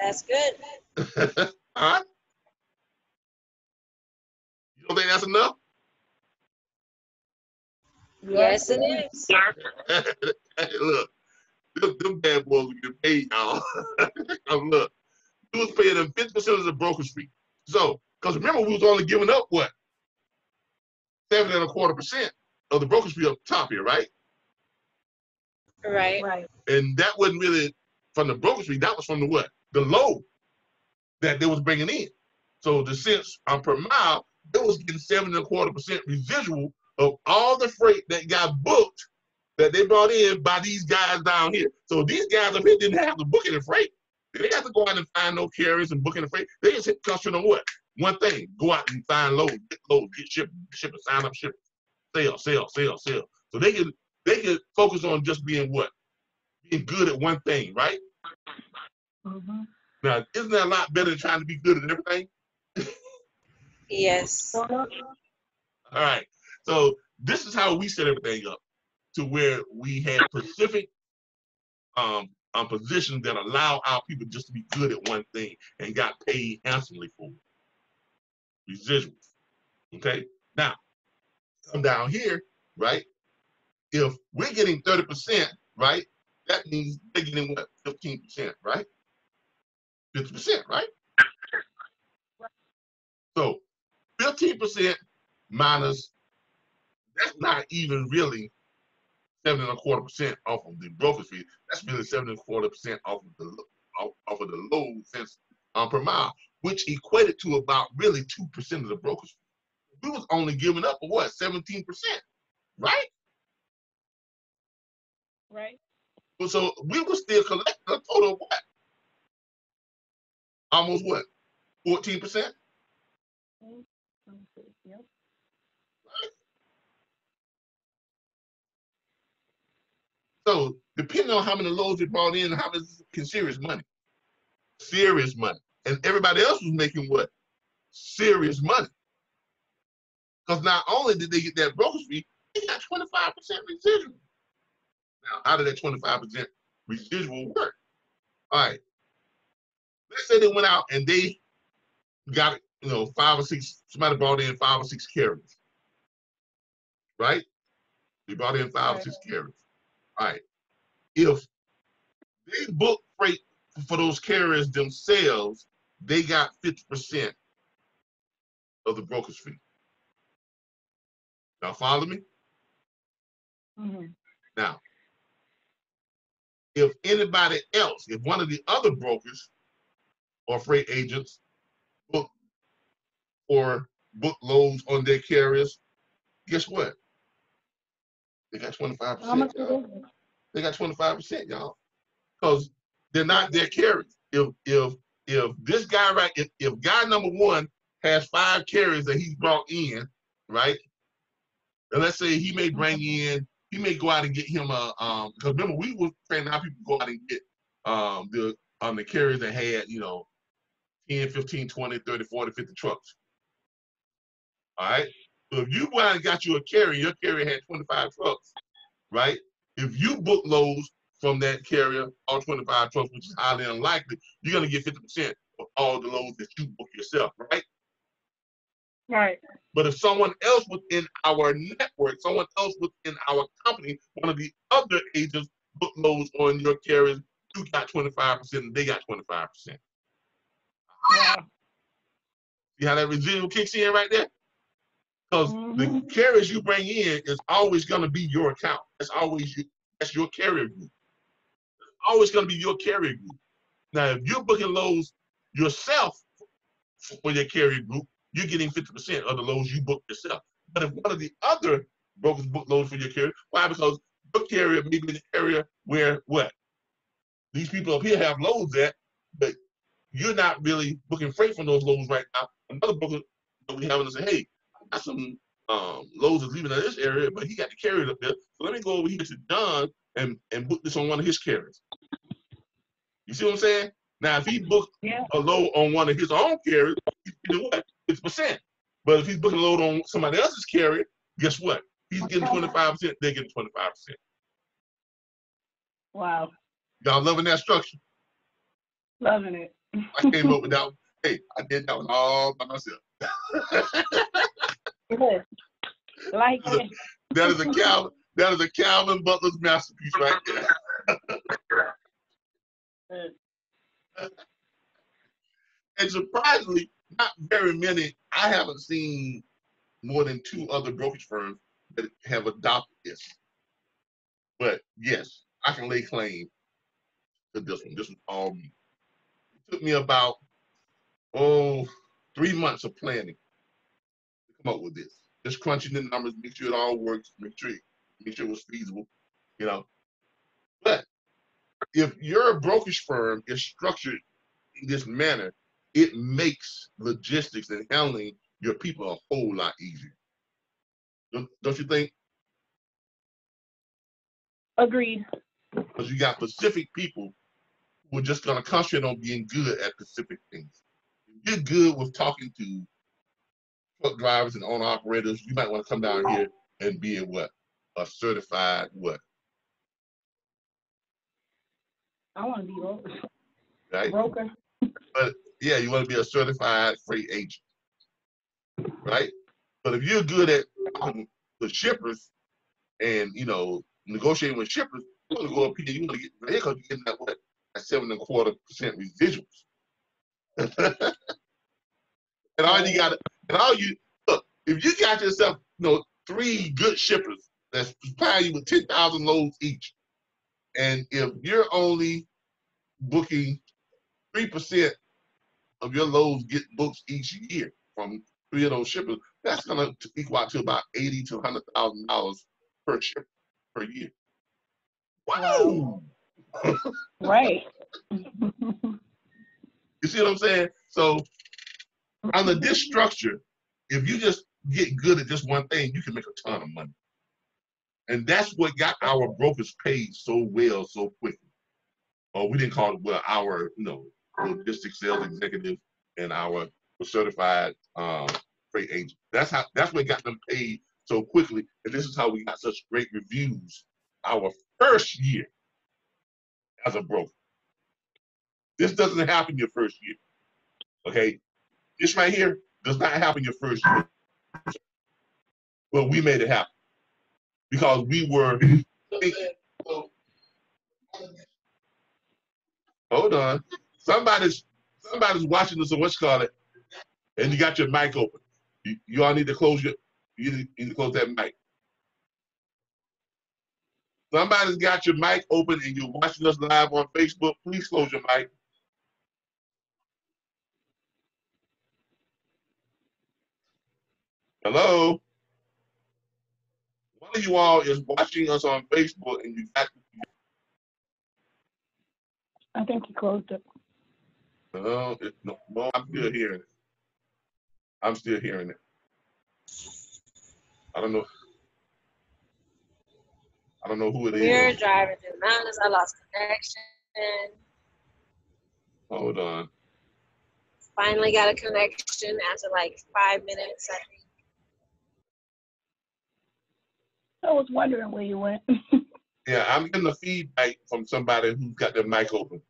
That's good. Huh? You don't think that's enough? Yes, it is. Hey, look, them, them bad boys will get paid, y'all. Look, you was paying them fifty percent of the broker's fee. So, because remember, we was only giving up what? Seven and a quarter percent of the brokerage fee up top here, right? Right. Right. And that wasn't really from the brokerage fee. That was from the what? The load that they was bringing in. So the cents um, per mile, they was getting seven and a quarter percent residual of all the freight that got booked that they brought in by these guys down here. So these guys up here didn't have to book any freight. They didn't have to go out and find no carriers and book any freight. They just hit customer on what? One thing, go out and find loads, get loads, get shipping, shipping, sign up, shipping, sell, sell, sell, sell. So they can they can focus on just being what? Being good at one thing, right? Mm-hmm. Now, isn't that a lot better than trying to be good at everything? Yes. All right. So this is how we set everything up to where we have specific um, um, positions that allow our people just to be good at one thing and got paid handsomely for it. Residuals. Okay, now come down here, right? If we're getting thirty percent, right, that means they're getting what? fifteen percent, right? fifty percent, right? So fifteen percent minus, that's not even really seven and a quarter percent off of the brokerage fee. That's really seven and a quarter percent off of the off, off of the load cents um, per mile, which equated to about really two percent of the brokerage. We was only giving up, what, seventeen percent, right? Right. So we were still collecting a total of what? Almost what, fourteen percent? Yep. Right? So depending on how many loads you brought in, how much is serious money? Serious money. And everybody else was making what? Serious money. Because not only did they get that brokerage fee, they got twenty-five percent residual. Now, out of that twenty-five percent residual work. All right. Let's say they went out and they got, you know, five or six, somebody brought in five or six carriers. Right? They brought in five right. or six carriers. All right. If they book freight for those carriers themselves, they got fifty percent of the broker's fee. Now follow me? Mm-hmm. Now, if anybody else, if one of the other brokers or freight agents book or book loads on their carriers, guess what? They got twenty-five percent, y'all. They got twenty-five percent, y'all. Because they're not their carriers. If if if this guy right, if, if guy number one has five carriers that he's brought in, right? And let's say he may bring in, he may go out and get him a um because remember we were training how people go out and get um the on um, the carriers that had, you know, ten, fifteen, twenty, thirty, forty, fifty trucks. All right. So if you went out and got you a carrier, your carrier had twenty-five trucks, right? If you book loads from that carrier, all twenty-five trucks, which is highly unlikely, you're gonna get fifty percent of all the loads that you book yourself, right? Right. But if someone else within our network, someone else within our company, one of the other agents book loads on your carriers, you got twenty-five percent and they got twenty-five percent. Yeah. See how that residual kicks in right there? Because mm-hmm. the carriers you bring in is always going to be your account. That's always you, that's your carrier group. It's always going to be your carrier group. Now, if you're booking loads yourself for your carrier group, you're getting fifty percent of the loads you book yourself. But if one of the other brokers book loads for your carrier, why? Because your carrier may be in the area where what? These people up here have loads at, but you're not really booking freight from those loads right now. Another broker that we have is saying, hey, I got some um, loads that's leaving in this area, but he got the carriers up there. So let me go over here to Don and, and book this on one of his carriers. You see what I'm saying? Now, if he booked yeah. a load on one of his own carriers, he's getting what? fifty percent. But if he's booking a load on somebody else's carrier, guess what? He's getting twenty-five percent, they're getting twenty-five percent. Wow. Y'all loving that structure? Loving it. I came up with that one. Hey, I did that one all by myself. Yes. Like that. That is a Calvin, that is a Calvin Butler's masterpiece right there. And surprisingly, not very many. I haven't seen more than two other brokerage firms that have adopted this. But yes, I can lay claim to this one. This was all me. It took me about oh three months of planning to come up with this. Just crunching the numbers, make sure it all works, make sure make sure it was feasible, you know. But if your brokerage firm is structured in this manner, it makes logistics and handling your people a whole lot easier. Don't, don't you think? Agreed. Because you got specific people who are just going to concentrate on being good at specific things. If you're good with talking to truck drivers and owner operators, you might want to come down here and be a what? A certified what? I want to be broker. Right? Broker. But yeah, you want to be a certified freight agent, right? But if you're good at um, the shippers and, you know, negotiating with shippers, you want to go up here, you want to get right here because you're getting that what? At seven and a quarter percent residuals. And all you got, and all you, look, if you got yourself, you know, three good shippers that's supplying you with ten thousand loads each, and if you're only booking three percent of your loads get booked each year from three of those shippers, that's going to equal out to about eighty thousand to one hundred thousand dollars per shipper per year. Wow! Right. You see what I'm saying? So, under this structure, if you just get good at just one thing, you can make a ton of money. And that's what got our brokers paid so well so quickly. Or we didn't call it well, our, you know, logistics sales executive and our certified um, freight agent. That's how. That's what got them paid so quickly, and this is how we got such great reviews our first year as a broker. This doesn't happen your first year, okay? This right here does not happen your first year. Well, we made it happen because we were thinking, oh, hold on. Somebody's somebody's watching this on what's called it, and you got your mic open. You, you all need to close your you need, you need to close that mic. Somebody's got your mic open and you're watching us live on Facebook. Please close your mic. Hello? One of you all is watching us on Facebook and you got to... I think you closed it. No, it, no, no, I'm still hearing it. I'm still hearing it. I don't know. I don't know who it is. We're driving through mountains. I lost connection. Hold on. Finally got a connection after like five minutes, I think. I was wondering where you went. Yeah, I'm getting a feedback from somebody who's got their mic open.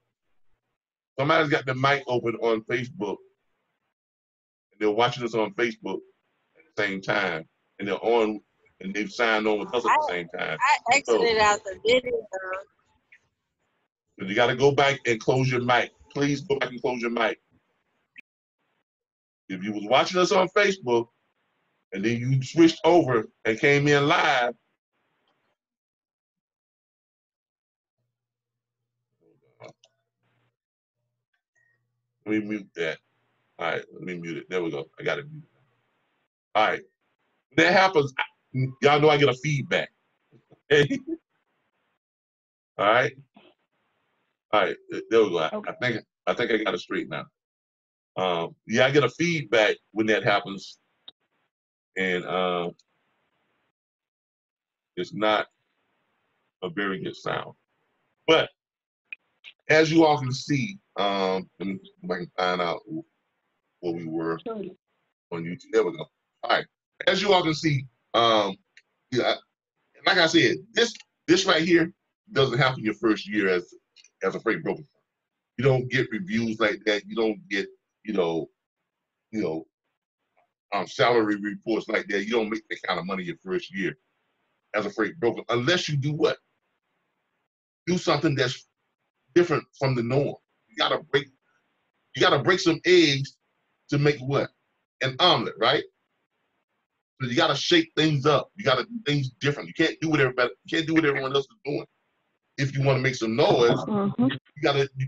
Somebody's got their mic open on Facebook. And they're watching us on Facebook at the same time. And they're on, and they've signed on with us at the same time. I exited so, out the video. You got to go back and close your mic. Please go back and close your mic. If you was watching us on Facebook, and then you switched over and came in live. Let me mute that. All right, let me mute it. There we go. I got it muted. All right. When that happens, y'all know I get a feedback. Okay. All right. All right. There we go. I, okay. I think I think I got it straight now. Um, yeah, I get a feedback when that happens. And uh, it's not a very good sound. But as you all can see, um, let me see if I can find out what we were on YouTube. There we go. All right. As you all can see, um, yeah, like I said, this this right here doesn't happen your first year as as a freight broker. You don't get reviews like that. You don't get, you know, you know. Um, salary reports like that. You don't make that kind of money your first year as a freight broker, unless you do what? Do something that's different from the norm. You gotta break, you gotta break some eggs to make what? An omelet, right? So you gotta shake things up. You gotta do things different. You can't do what everybody, you can't do what everyone else is doing. If you want to make some noise, mm-hmm. you gotta you,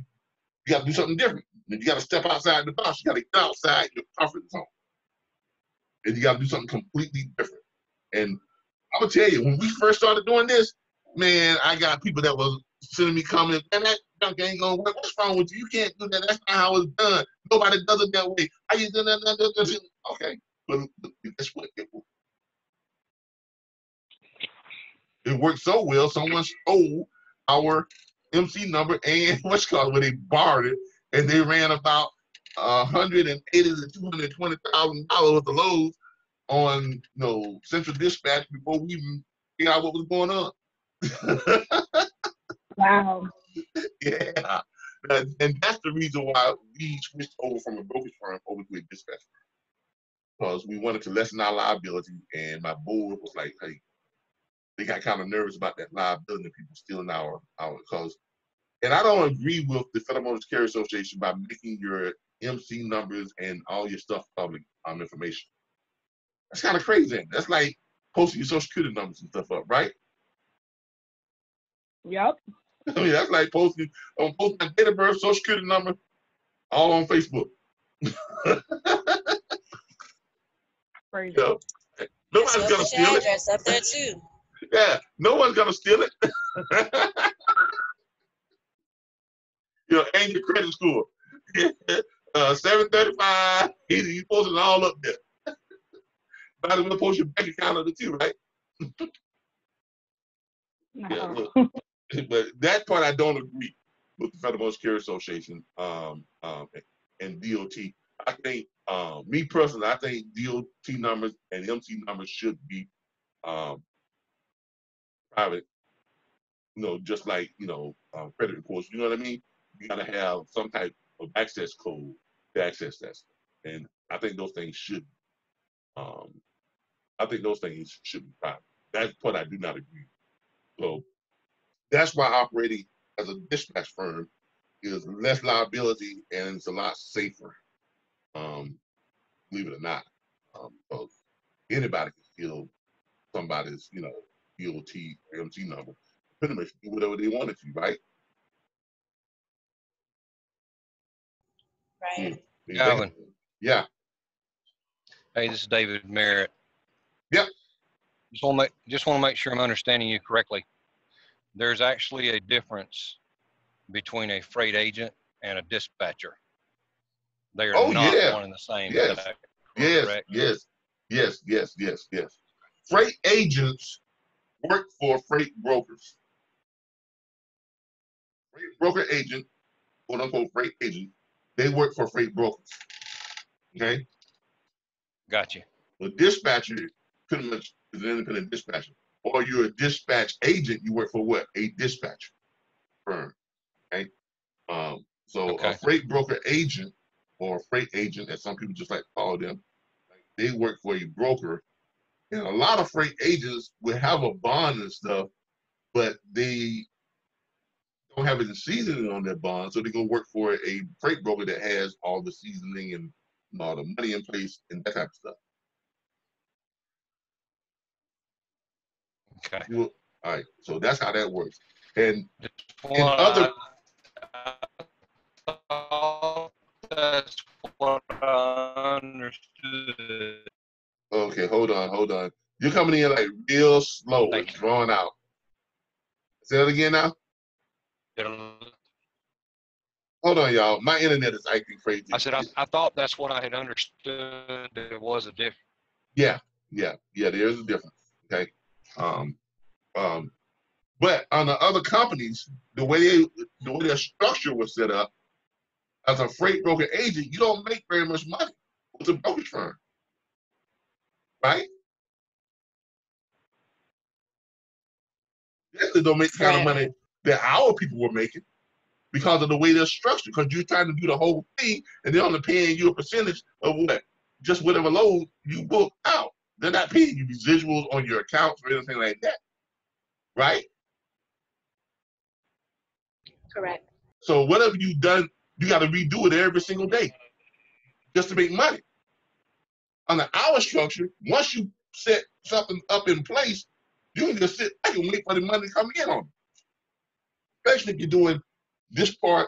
you gotta do something different. You gotta step outside the box. You gotta get outside your comfort zone. And you got to do something completely different. And I'm going to tell you, when we first started doing this, man, I got people that was sending me comments, man, that junk ain't going to work. What's wrong with you? You can't do that. That's not how it's done. Nobody does it that way. How you doing that? Okay. But guess what? It worked. It worked so well, someone stole our M C number and what's called when they borrowed it, and they ran about a hundred and eighty to two hundred and twenty thousand dollars worth of loads on, you know, Central Dispatch before we even figured out what was going on. Wow. Yeah. And that's the reason why we switched over from a brokerage firm over to a dispatch firm. Because we wanted to lessen our liability, and my board was like, hey, they got kind of nervous about that liability, people stealing our our cause. And I don't agree with the Federal Motor Carrier Association by making your M C numbers and all your stuff public um, information. That's kind of crazy. That's like posting your social security numbers and stuff up, right? Yep. I mean, that's like posting, um, posting my date of birth, social security number, all on Facebook. Crazy. So, nobody's gonna steal it. Up there too. Yeah, no one's gonna steal it. You know, and your credit score. uh, seven thirty-five, you post it all up there. Might as well post your bank account on it too, right? No. Yeah, look, but that part I don't agree with the Federal Motor Carrier Association um, um, and D O T. I think, um, me personally, I think D O T numbers and M C numbers should be um, private, you know, just like, you know, um, credit reports, you know what I mean? You gotta have some type of access code to access that stuff. And I think those things should, um, I think those things should be private. That's what I do not agree with. So that's why operating as a dispatch firm is less liability and it's a lot safer, um, believe it or not. Um, because anybody can steal somebody's, you know, D O T or M T number. pretty much do whatever they wanted to, right? Right. Hmm. Calvin. Yeah. Hey, this is David Merritt. Yep. Just want to make, just want to make sure I'm understanding you correctly. There's actually a difference between a freight agent and a dispatcher. They are oh, not yeah. one and the same. Yes. Correct? Yes. Yes. Yes. Yes. Yes. Yes. Freight agents work for freight brokers. Freight broker agent, quote unquote, freight agent. They work for freight brokers. Okay. Gotcha. A dispatcher pretty much is an independent dispatcher. Or you're a dispatch agent. You work for what? A dispatcher firm. Okay. Um, so okay. a freight broker agent, or a freight agent, as some people just like to call them, they work for a broker. And a lot of freight agents will have a bond and stuff, but they don't have any seasoning on their bond, so they go work for a freight broker that has all the seasoning and all the money in place and that type of stuff. Okay. You, all right. So that's how that works. And well, in other. Uh, that's what I understood. Okay, hold on, hold on. You're coming in like real slow and drawn out. Say that again now. Hold on, y'all. My internet is acting crazy. I said, I, I thought that's what I had understood, that there was a difference. Yeah, yeah, yeah, there is a difference, okay? Um, um, but on the other companies, the way, they, the way their structure was set up, as a freight broker agent, you don't make very much money with a brokerage firm, right? They don't make the kind of money that our people were making because of the way they're structured, because you're trying to do the whole thing, and they're only paying you a percentage of what? Just whatever load you book out. They're not paying you residuals on your accounts or anything like that, right? Correct. So whatever you've done, you got to redo it every single day just to make money. On the hour structure, once you set something up in place, you can just sit back and wait for the money to come in on it. Especially if you're doing this part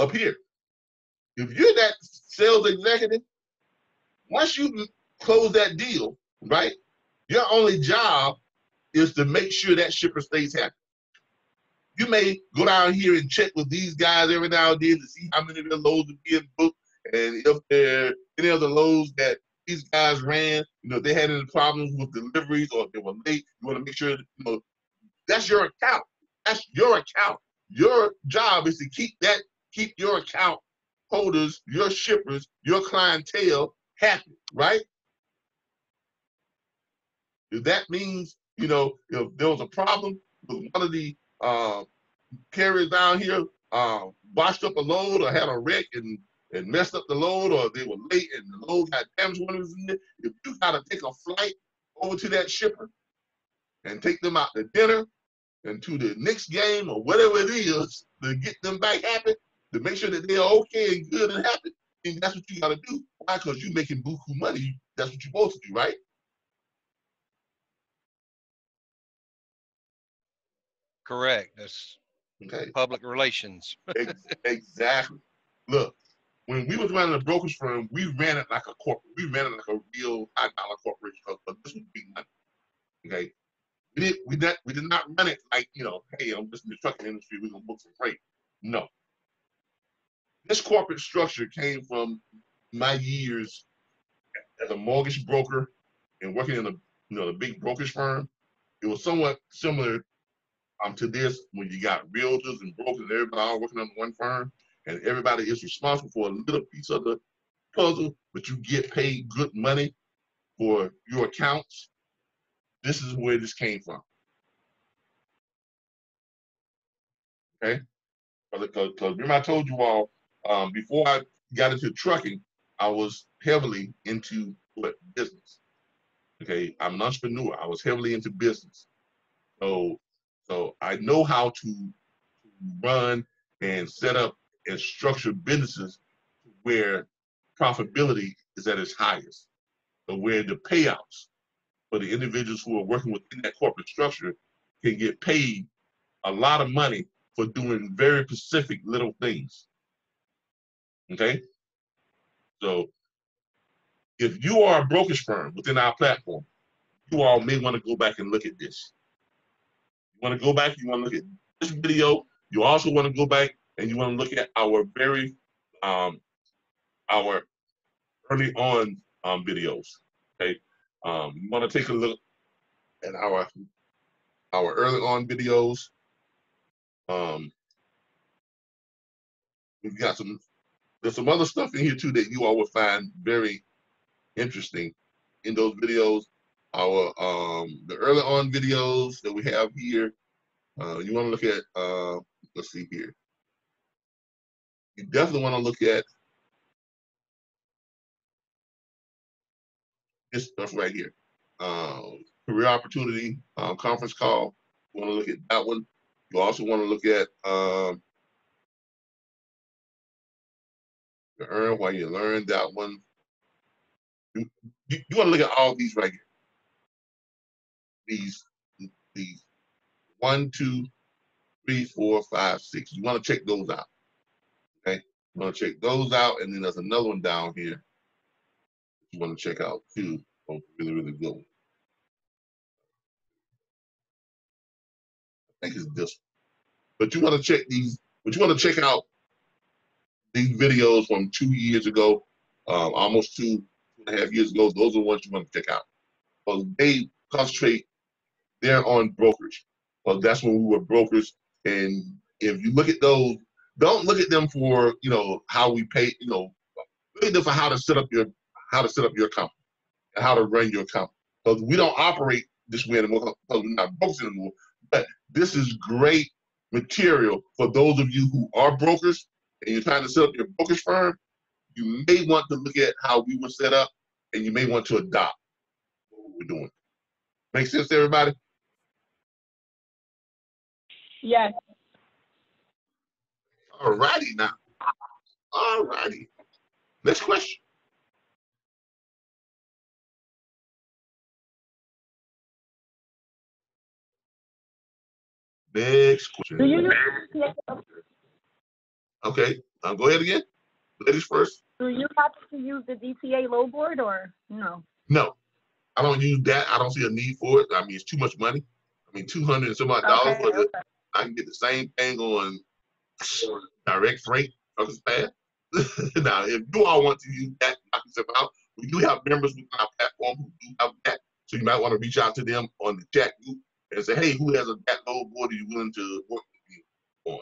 up here. If you're that sales executive, once you close that deal, right, your only job is to make sure that shipper stays happy. You may go down here and check with these guys every now and then to see how many of their loads are being booked, and if there are any other loads that these guys ran, you know, if they had any problems with deliveries or if they were late, you want to make sure, that, you know, that's your account. That's your account. Your job is to keep that, keep your account holders, your shippers, your clientele happy, right? If that means, you know, if there was a problem with one of the Uh, carriers down here uh, washed up a load or had a wreck and, and messed up the load, or they were late and the load got damaged when it was in there. If you got to take a flight over to that shipper and take them out to dinner and to the next game or whatever it is to get them back happy, to make sure that they're okay and good and happy, then that's what you got to do. Why? Because you're making buku money. That's what you're supposed to do, right? Correct. That's okay. Public relations. Exactly. Look, when we was running a brokerage firm, we ran it like a corporate. We ran it like a real high dollar corporation. But this was big money. Okay. We did. We did. We did not run it like, you know, hey, I'm just in the trucking industry. We're gonna book some freight. No. This corporate structure came from my years as a mortgage broker and working in a, you know, the big brokerage firm. It was somewhat similar Um, to this, when you got realtors and brokers and everybody all working under one firm, and everybody is responsible for a little piece of the puzzle, but you get paid good money for your accounts. This is where this came from. Okay? Because remember I told you all, um, before I got into trucking, I was heavily into what, business. Okay? I'm an entrepreneur. I was heavily into business. So So I know how to run and set up and structure businesses where profitability is at its highest, but where the payouts but the individuals who are working within that corporate structure can get paid a lot of money for doing very specific little things. Okay? So if you are a brokerage firm within our platform, you all may want to go back and look at this. You want to go back, you want to look at this video. You also want to go back and you want to look at our very, um, our early on um, videos, okay? Um, you want to take a look at our, our early on videos. Um, we've got some, there's some other stuff in here too that you all will find very interesting in those videos. Our, um, the early on videos that we have here, uh, you want to look at, uh, let's see here. You definitely want to look at this stuff right here. Uh, career opportunity, um, conference call. You want to look at that one. You also want to look at um, the earn while you learn, that one. You, you, you want to look at all these right here. These, these one, two, three, four, five, six. You want to check those out. Okay, you want to check those out, and then there's another one down here you want to check out too. Oh, really, really good one. I think it's this one. But you want to check these, but you want to check out these videos from two years ago, um, almost two, two and a half years ago. Those are the ones you want to check out. Because they concentrate, they're on brokerage. Well, that's when we were brokers. And if you look at those, don't look at them for, you know, how we pay, you know, look at them for how to set up your, how to set up your company and how to run your company. Because we don't operate this way anymore because we're not brokers anymore. But this is great material for those of you who are brokers and you're trying to set up your brokerage firm. You may want to look at how we were set up and you may want to adopt what we're doing. Make sense to everybody? Yes. All righty now. All righty. Next question. Next question. Do you have okay, um, go ahead again. Ladies first. Do you have to use the D T A low board or no? No, I don't use that. I don't see a need for it. I mean, it's too much money. I mean, two hundred and some odd dollars. Okay, for okay. The, I can get the same thing on Direct Freight, Truckers Path. Now, if you all want to use that, knock yourself out. We do have members within our platform who do have that. So you might want to reach out to them on the chat group and say, hey, who has a that low board are you willing to work with me on?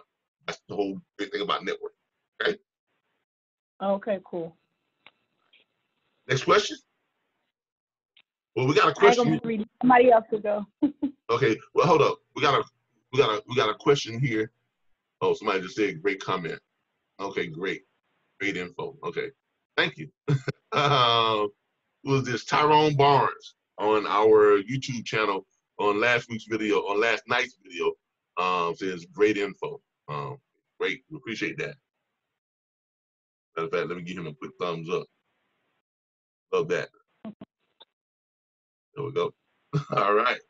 That's the whole big thing about networking, okay? Okay, cool. Next question? Well, we got a question. Somebody else will go. Okay, well, hold up. We got a, we got a, we got a question here. Oh, somebody just said great comment. Okay, great. Great info. Okay, thank you. uh, was this Tyrone Barnes on our YouTube channel on last week's video, on last night's video, um, says great info. Um, great, we appreciate that. Matter of fact, let me give him a quick thumbs up. Love that. There we go. All right.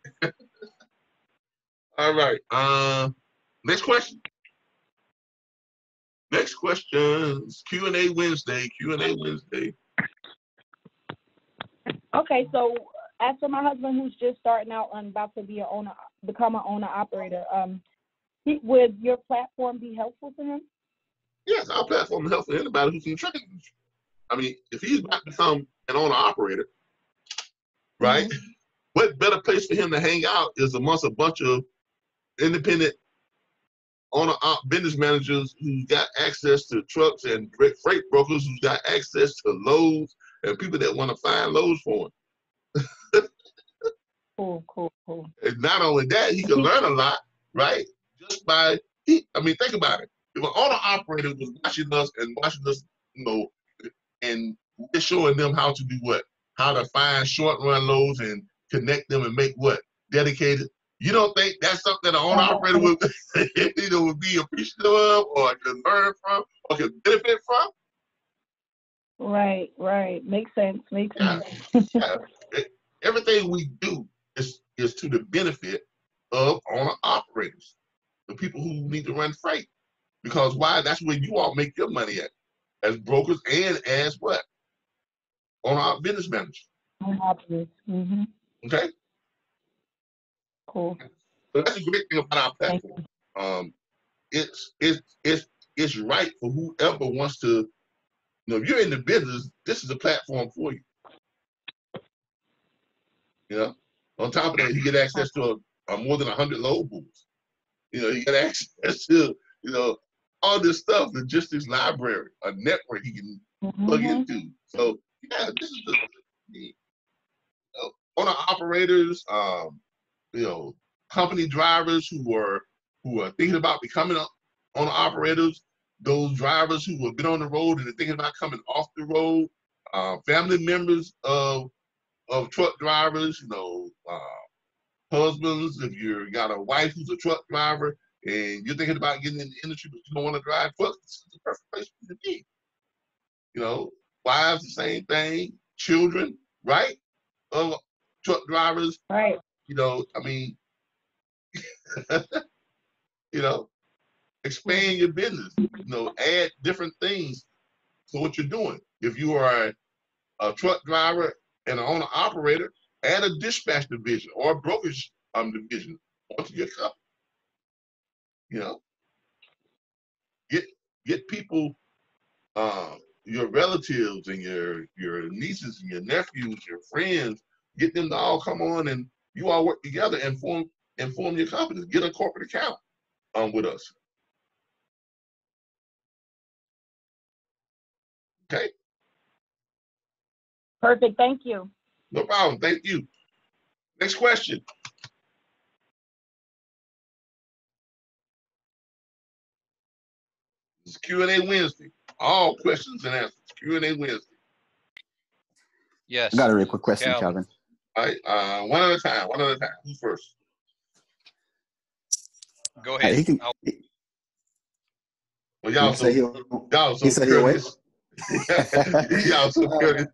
All right. Um, next question. Next questions, Q and A Wednesday, Q and A Wednesday. Okay, so as for my husband who's just starting out and about to be an owner, become an owner-operator, um, would your platform be helpful to him? Yes, our platform is helpful to anybody who's in the trucking industry. I mean, if he's about to become an owner-operator, right, mm-hmm. What better place for him to hang out is amongst a bunch of independent owner op business managers who got access to trucks and direct freight brokers who got access to loads and people that want to find loads for him. Cool, cool, cool. And not only that, he can learn a lot, right? Just by, he, I mean, think about it. If an owner operator was watching us and watching us, you know, and we're showing them how to do what? How to find short run loads and connect them and make what? Dedicated. You don't think that's something that an owner operator would either would be appreciative of or can learn from or can benefit from? Right, right. Makes sense. Makes yeah. sense. Yeah. Everything we do is, is to the benefit of owner operators, the people who need to run freight. Because why? That's where you all make your money at, as brokers and as what? Owner business managers. Mm-hmm. Okay? Cool. So that's a great thing about our platform. Um, it's, it's, it's, it's right for whoever wants to, you know, if you're in the business, this is a platform for you. You know, on top of that, you get access to a, a more than one hundred load booths. You know, you get access to, you know, all this stuff, logistics library, a network you can mm-hmm. plug into. So, yeah, this is the, you know, owner operators, um, you know, company drivers who are who are thinking about becoming owner operators, those drivers who have been on the road and are thinking about coming off the road, uh, family members of of truck drivers, you know, uh, husbands, if you got a wife who's a truck driver and you're thinking about getting in the industry but you don't want to drive trucks, this is the perfect place for you to be. You know, wives, the same thing, children, right? Of truck drivers, right? You know, I mean, you know, expand your business, you know, add different things to what you're doing. If you are a, a truck driver and an owner operator, add a dispatch division or a brokerage um, division onto your company. You know, get get people, uh, your relatives and your your nieces and your nephews, your friends, get them to all come on and you all work together and form and form your company. Get a corporate account um, with us. Okay. Perfect. Thank you. No problem. Thank you. Next question. It's Q and A Wednesday. All questions and answers. Q and A Wednesday. Yes. I got a real quick question, Calvin. All right. Uh, one at a time. One at a time. Who's first? Go ahead. He can, he, well, y'all so y'all so curious. Y'all so curious.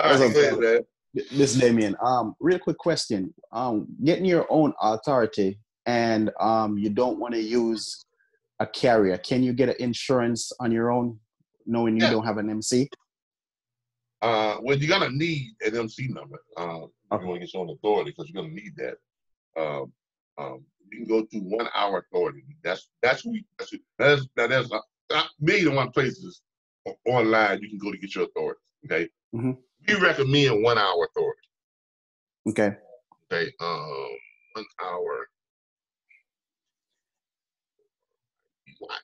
All right, go ahead, man. Miz Damien, um, real quick question. Um, getting your own authority and um, you don't want to use a carrier, can you get an insurance on your own knowing yeah. you don't have an M C? Uh, well, you're going to need an M C number. Uh, okay. You want to get your own authority because you're going to need that. Um, um, you can go to One Hour Authority. That's that's who. That's, that's, that's a, a million and one places online you can go to get your authority. Okay. Mm-hmm. We recommend One Hour Authority. Okay. Okay. Um, one hour.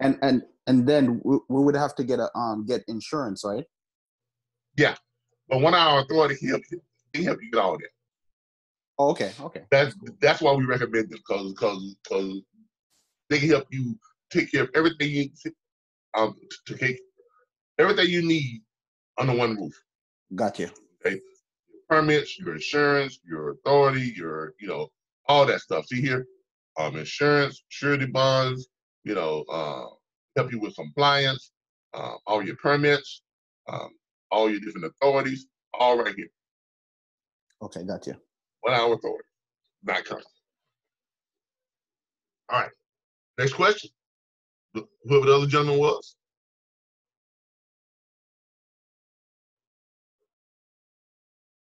And and and then we, we would have to get a um get insurance, right? Yeah, but One Hour Authority can help you. Can help you get all that. Oh, okay. Okay. That's that's why we recommend them because because because they can help you take care of everything you um to take everything you need under one roof. Gotcha. Okay. Permits, your insurance, your authority, your, you know, all that stuff. See here, um, insurance, surety bonds, you know, uh, help you with compliance, uh, all your permits, um, all your different authorities, all right here. Okay, gotcha. One Hour Authority, not coming. All right, next question. Whoever the other gentleman was.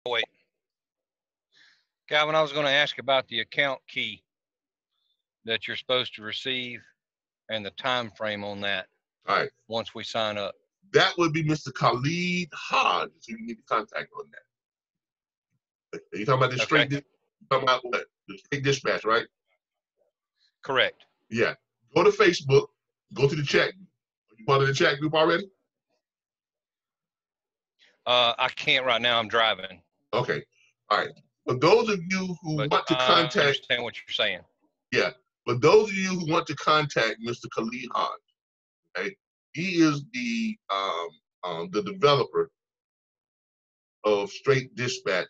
Wait, Calvin, I was going to ask about the account key that you're supposed to receive and the time frame on that. All right. Once we sign up, that would be Mister Khalid Hodges, who you need to contact on that. Are you talking about the straight? Okay. Talking about what? The Straight Dispatch, right? Correct. Yeah. Go to Facebook. Go to the chat. Are you part of the chat group already? Uh, I can't right now. I'm driving. Okay. All right. For those of you who but want to contact, I understand what you're saying. Yeah. For those of you who want to contact Mister Khalid Hodge, okay, he is the um, um, the developer of Straight Dispatch,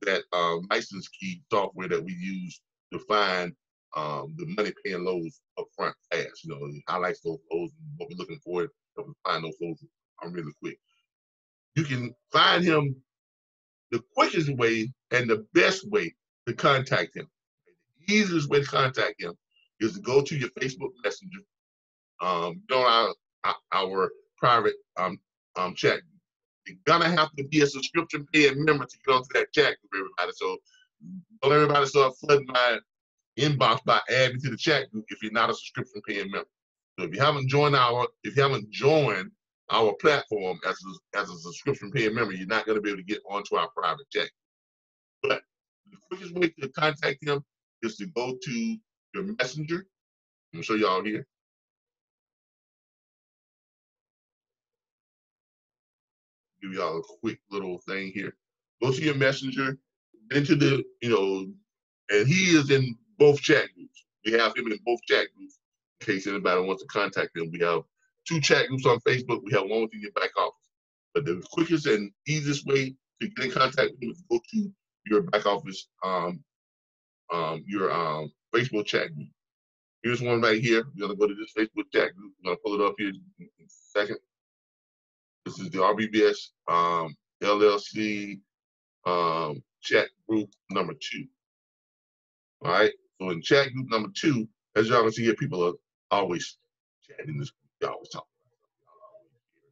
that um, license key software that we use to find um, the money paying loads up front fast. You know, it highlights those loads and what we're looking for, help us find those loads um, really quick. You can find him. the quickest way and the best way to contact him, the easiest way to contact him, is to go to your Facebook Messenger, um, don't our, our private um, um, chat. You're gonna have to be a subscription paying member to get onto that chat group, everybody. So don't everybody start flooding my inbox by adding to the chat group if you're not a subscription paying member. So if you haven't joined our, if you haven't joined our platform as a, as a subscription paying member, you're not gonna be able to get onto our private chat. But the quickest way to contact him is to go to your messenger. I'm gonna show y'all here. Give y'all a quick little thing here. Go to your messenger, get into the, you know, and he is in both chat groups. We have him in both chat groups in case anybody wants to contact him. We have two chat groups on Facebook. We have one within your back office. But the quickest and easiest way to get in contact with him is go to your back office, um, um, your um, Facebook chat group. Here's one right here. We're going to go to this Facebook chat group. I'm going to pull it up here in a second. This is the R B B S um, L L C um, chat group number two. All right, so in chat group number two, as y'all can see here, people are always chatting this group. Y'all always talk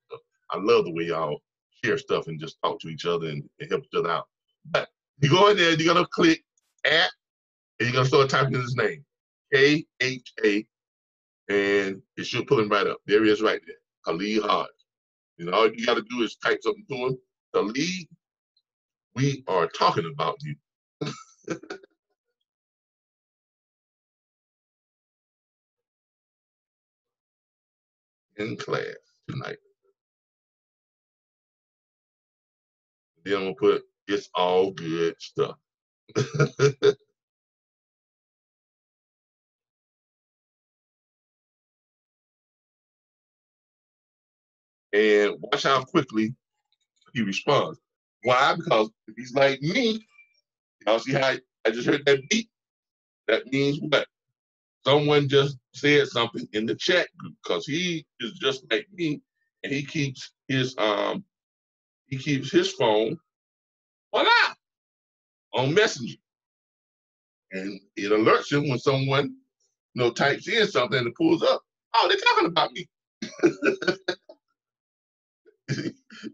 about stuff. I love the way y'all share stuff and just talk to each other and, and help each other out. But you go in there, you're gonna click at, and you're gonna start typing in his name, K H A, and it should pull him right up. There he is right there, Khalid Hodges. You know, all you got to do is type something to him. The lead, we are talking about you. In class tonight. Then I'm going to put, it's all good stuff. And watch how quickly he responds. Why? Because if he's like me, y'all see how I just heard that beep? That means what? Someone just said something in the chat group, because he is just like me, and he keeps his um he keeps his phone voila on Messenger. And it alerts him when someone, you know, types in something and it pulls up. Oh, they're talking about me.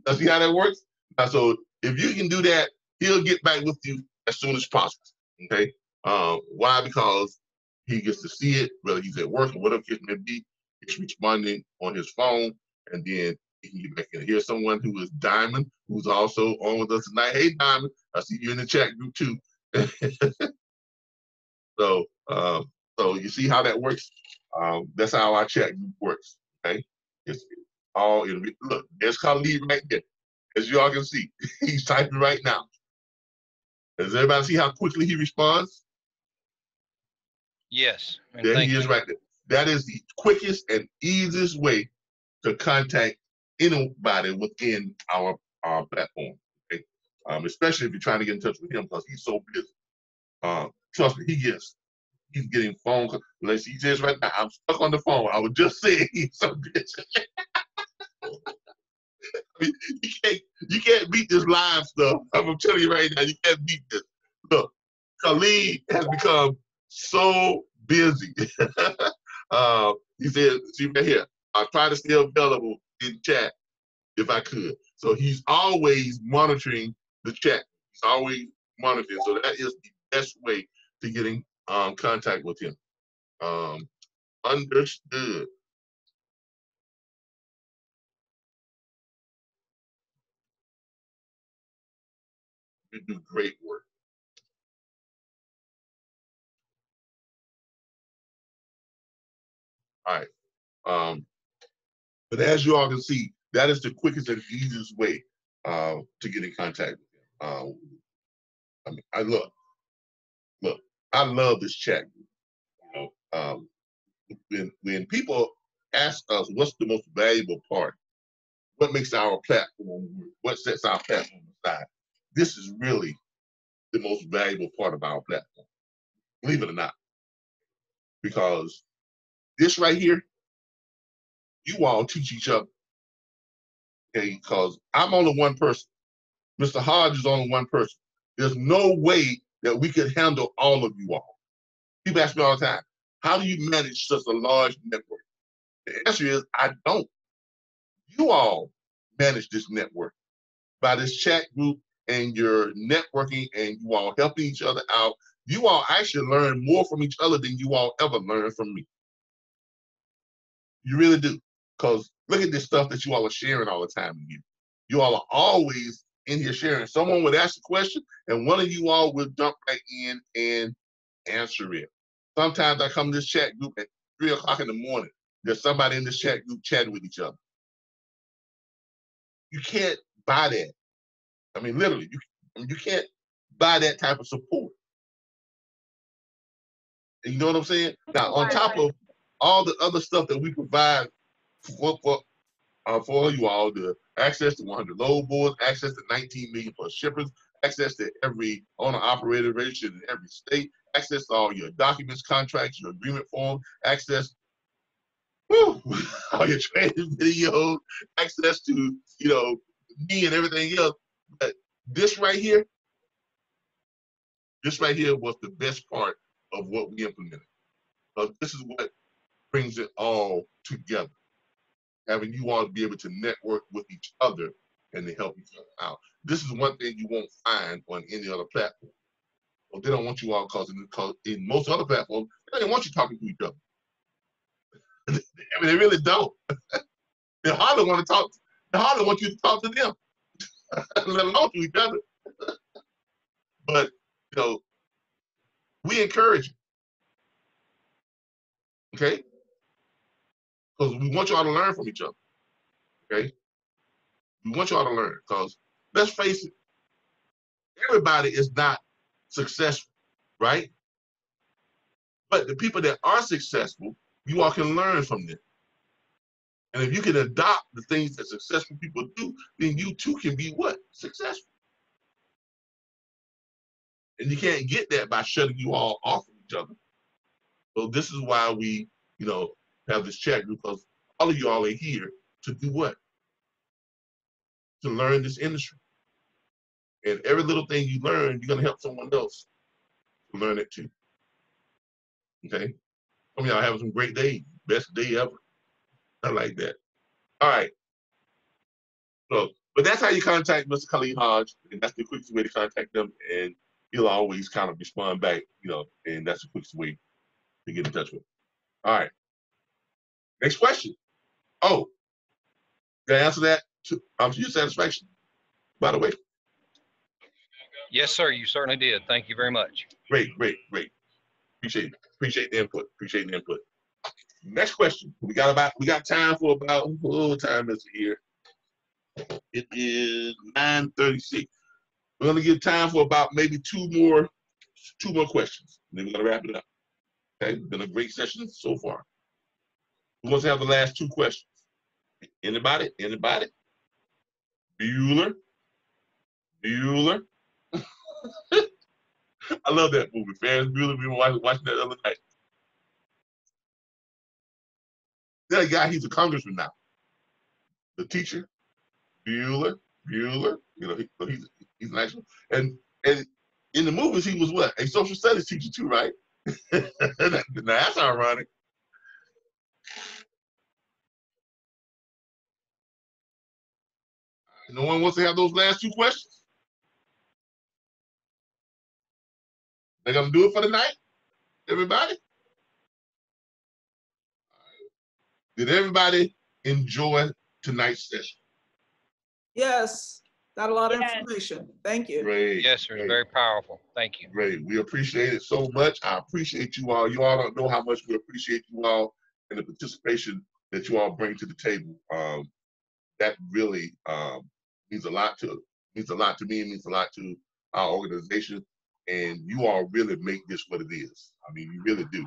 Now, see how that works? Now, so if you can do that, he'll get back with you as soon as possible, okay? Um, why? Because he gets to see it, whether he's at work or whatever it may be, he's responding on his phone, and then he can get back in. Here's someone who is Diamond, who's also on with us tonight. Hey, Diamond, I see you in the chat group too. so, um, so you see how that works? Um, that's how our chat group works, okay? It's, All in, look, there's Khalid right there. As y'all can see, he's typing right now. Does everybody see how quickly he responds? Yes. There he is right there. That is the quickest and easiest way to contact anybody within our, our platform, okay? Um, especially if you're trying to get in touch with him because he's so busy. Uh, trust me, he gets, he's getting phone calls. Let's see, he says right now, I'm stuck on the phone. I was just saying he's so busy. I mean, you can't you can't beat this live stuff. I'm telling you right now, you can't beat this. Look, Khalid has become so busy. uh, he said, see right here, I try to stay available in chat if I could. So he's always monitoring the chat. He's always monitoring. So that is the best way to get in um, contact with him. Um, understood. You do great work. All right. Um, but as you all can see, that is the quickest and easiest way uh, to get in contact with him. Um, I mean, I look, look, I love this chat group. You know, um, when, when people ask us what's the most valuable part, what makes our platform, what sets our platform aside, this is really the most valuable part of our platform, believe it or not, because this right here, you all teach each other, okay, because I'm only one person. Mister Hodges is only one person. There's no way that we could handle all of you all. People ask me all the time, how do you manage such a large network? The answer is, I don't. You all manage this network by this chat group and your networking, and you all helping each other out. You all actually learn more from each other than you all ever learn from me. You really do. Because look at this stuff that you all are sharing all the time. You, you all are always in here sharing. Someone would ask a question, and one of you all would jump right in and answer it. Sometimes I come to this chat group at three o'clock in the morning. There's somebody in this chat group chatting with each other. You can't buy that. I mean, literally, you, I mean, you can't buy that type of support. You know what I'm saying? Now, on top of all the other stuff that we provide for for, uh, for you all, the access to one hundred load boards, access to nineteen million plus shippers, access to every owner-operator registered in every state, access to all your documents, contracts, your agreement form, access whew, all your training videos, access to, you know, me and everything else. But this right here, this right here was the best part of what we implemented. So this is what brings it all together. Having you all be able to network with each other and to help each other out. This is one thing you won't find on any other platform. Well, they don't want you all causing, because in most other platforms, they don't want you talking to each other. I mean, they really don't. They hardly want to talk. They hardly want you to talk to them, let alone to each other. But you know, we encourage you, okay? Because we want y'all to learn from each other, okay? We want y'all to learn, because let's face it, everybody is not successful, right? But the people that are successful, you all can learn from them. And if you can adopt the things that successful people do, then you too can be what? Successful. And you can't get that by shutting you all off from each other. So this is why we, you know, have this chat group, because all of you all are here to do what? To learn this industry. And every little thing you learn, you're gonna help someone else to learn it too. Okay? Some of y'all having some great days, best day ever. I like that. All right. So, but that's how you contact Mister Khalid Hodge, and that's the quickest way to contact them, and he'll always kind of respond back, you know, and that's the quickest way to get in touch with him. All right. Next question. Oh, did I answer that to um, your satisfaction, by the way? Yes, sir. You certainly did. Thank you very much. Great, great, great. Appreciate it. Appreciate the input. Appreciate the input. Next question. We got about we got time for about what time is it here? It is nine thirty-six. We're gonna give time for about maybe two more, two more questions. And then we're gonna wrap it up. Okay, it's been a great session so far. Who wants to have the last two questions? Anybody? Anybody? Bueller? Bueller? I love that movie, Ferris Bueller. We were watching that the other night. That guy, he's a congressman now. The teacher, Bueller, Bueller. You know, he, he's he's an actual. And and in the movies, he was what? A social studies teacher too, right? Now that's ironic. No one wants to have those last two questions? They're going to do it for the night? Everybody? Did everybody enjoy tonight's session? Yes. Got a lot of yes. information. Thank you. Great. Yes, sir. Great. Very powerful. Thank you. Great. We appreciate it so much. I appreciate you all. You all don't know how much we appreciate you all and the participation that you all bring to the table. Um, that really um, means a lot to means a lot to me. It means a lot to our organization. And you all really make this what it is. I mean, you really do.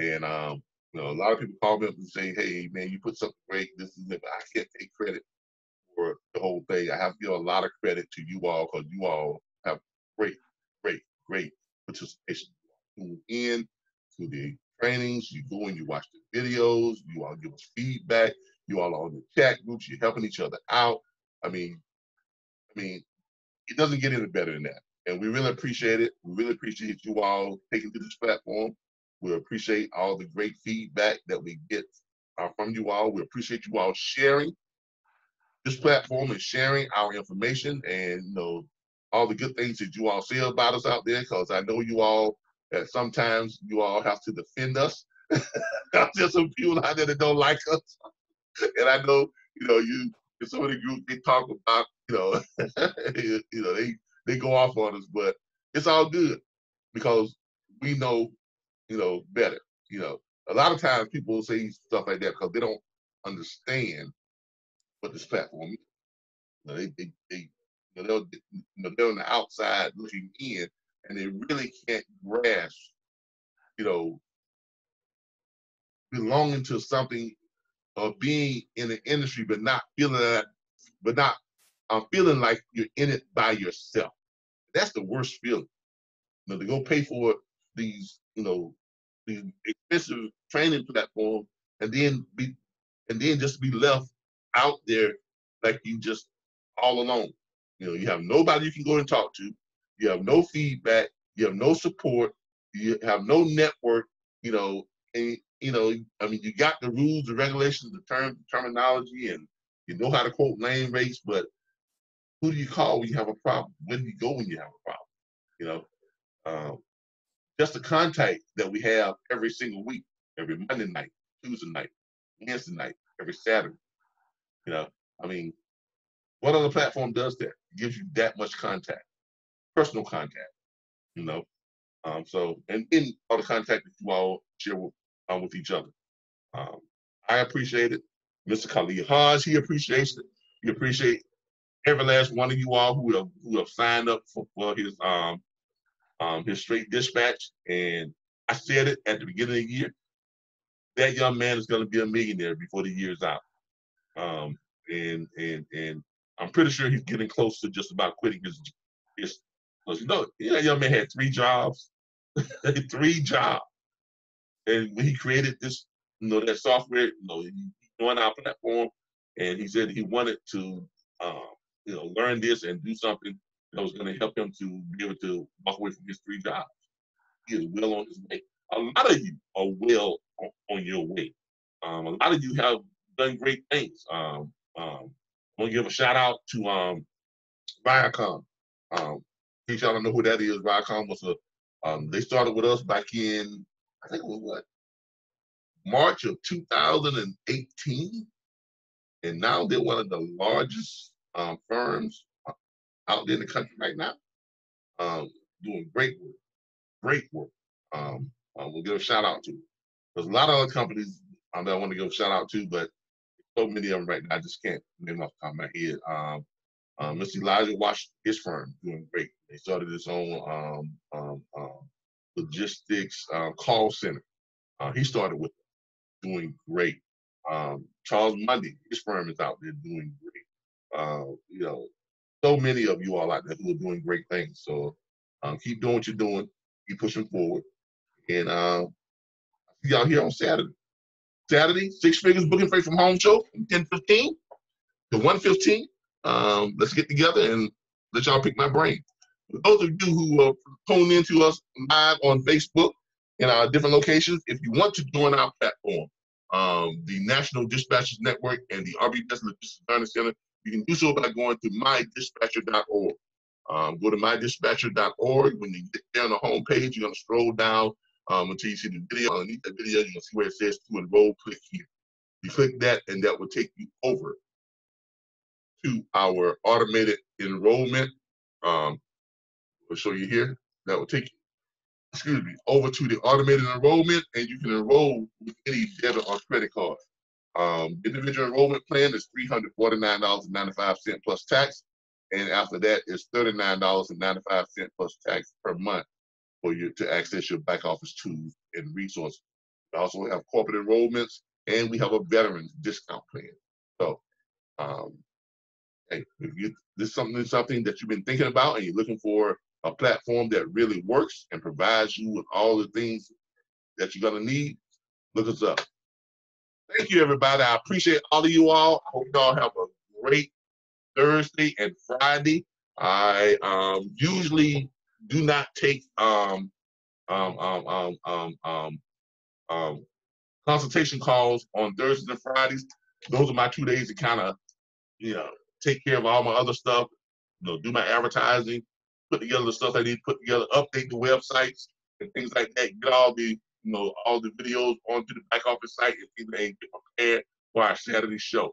And um, you know, a lot of people call me up and say, "Hey, man, you put something great. This is it." I can't take credit for the whole thing. I have to give a lot of credit to you all, because you all have great, great, great participation. You tune in to the trainings. You go and you watch the videos. You all give us feedback. You all are on the chat groups. You're helping each other out. I mean, I mean, it doesn't get any better than that. And we really appreciate it. We really appreciate you all taking to this platform. We appreciate all the great feedback that we get uh, from you all. We appreciate you all sharing this platform and sharing our information and, you know, all the good things that you all say about us out there, because I know you all, that sometimes you all have to defend us. There's some people out there that don't like us. And I know, you know, you, some of the groups, they talk about, you know, you know, they, they go off on us, but it's all good because we know, you know, better. You know, a lot of times people say stuff like that because they don't understand what this platform is. You know, they, they, they, you know, they're, you know, they're on the outside looking in, and they really can't grasp, you know, belonging to something or being in the industry, but not feeling that, but not um, feeling like you're in it by yourself. That's the worst feeling. You know, to go pay for these, you know, these expensive training platform, and then be, and then just be left out there like you just all alone. You know, you have nobody you can go and talk to. You have no feedback. You have no support. You have no network. You know, and you know, I mean, you got the rules, the regulations, the terms, the terminology, and you know how to quote lane rates. But who do you call when you have a problem? Where do you go when you have a problem? You know, um, just the contact that we have every single week, every Monday night, Tuesday night, Wednesday night, every Saturday. You know, I mean, what other platform does that? It gives you that much contact, personal contact, you know. Um, so, and then all the contact that you all share with, uh, with each other. Um, I appreciate it. Mister Khalid Hodges, he appreciates it. He appreciates every last one of you all who have, who have signed up for, for his um, um, his Straight Dispatch. And I said it at the beginning of the year, that young man is going to be a millionaire before the year's out. Um, and and and I'm pretty sure he's getting close to just about quitting his his. Cause you know, you know, young man had three jobs, three jobs, and when he created this, you know, that software, you know, on our platform, and he said he wanted to, um, you know, learn this and do something that was going to help him to be able to walk away from his three jobs. He is well on his way. A lot of you are well on, on your way. Um, a lot of you have done great things. Um, um, I want to give a shout out to um, Viacom. Um, in case y'all don't know who that is, Viacom was a, um, they started with us back in, I think it was what, March of two thousand eighteen. And now they're one of the largest um, firms out there in the country right now, um, doing great work, great work. Um, uh, we'll give a shout out to. There's a lot of other companies um, that I want to give a shout out to, but so many of them right now, I just can't name off the top of my head. Um, uh, Mister Elijah Washington, his firm, doing great. They started his own um, um, um, logistics uh, call center. Uh, he started with it, doing great. Um, Charles Mundy, his firm is out there doing great. Uh, you know, so many of you all out there who are doing great things. So um, keep doing what you're doing. Keep pushing forward. And uh, see y'all here on Saturday. Saturday, Six Figures Booking Freight from Home show from ten fifteen to one fifteen. Um, let's get together and let y'all pick my brain. For those of you who are tuning in to us live on Facebook in our different locations, if you want to join our platform, um, the National Dispatch Network and the R B B S Logistics Learning Center, you can do so by going to my dispatcher dot org. Um, go to my dispatcher dot org. When you get there on the home page, you're going to scroll down Um, until you see the video. Underneath the video, you can see where it says to enroll, click here. You click that, and that will take you over to our automated enrollment. Um, I'll show you here. That will take you, excuse me, over to the automated enrollment, and you can enroll with any debit or credit card. Um, individual enrollment plan is three hundred forty-nine dollars and ninety-five cents plus tax, and after that is thirty-nine dollars and ninety-five cents plus tax per month for you to access your back office tools and resources. We also have corporate enrollments, and we have a veterans discount plan. So, um, hey, if you, this is something, something that you've been thinking about and you're looking for a platform that really works and provides you with all the things that you're gonna need, look us up. Thank you, everybody. I appreciate all of you all. I hope y'all have a great Thursday and Friday. I um, usually do not take um, um, um, um, um, um, um, consultation calls on Thursdays and Fridays. Those are my two days to kind of, you know, take care of all my other stuff, you know, do my advertising, put together the stuff I need to put together, update the websites and things like that, get all the, you know, all the videos onto the back office site and things they get prepared for our Saturday show.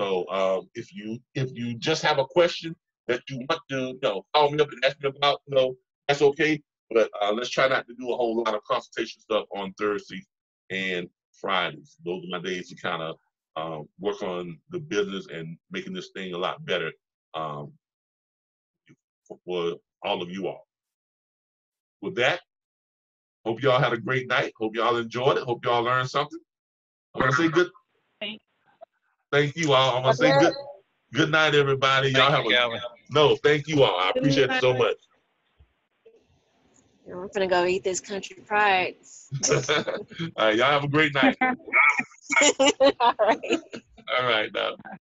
So um, if you if you just have a question that you want to, you know, call me up and ask me about, you know, that's okay. But uh, let's try not to do a whole lot of consultation stuff on Thursdays and Fridays. Those are my days to kind of um, work on the business and making this thing a lot better um, for all of you all. With that, hope y'all had a great night. Hope y'all enjoyed it. Hope y'all learned something. I'm gonna say good. Thank you all. I'm gonna say good. Good night, everybody. Y'all have a no. Thank you all. I appreciate it so much. I'm gonna go eat this country pride. All right, y'all have a great night. All right. All right now.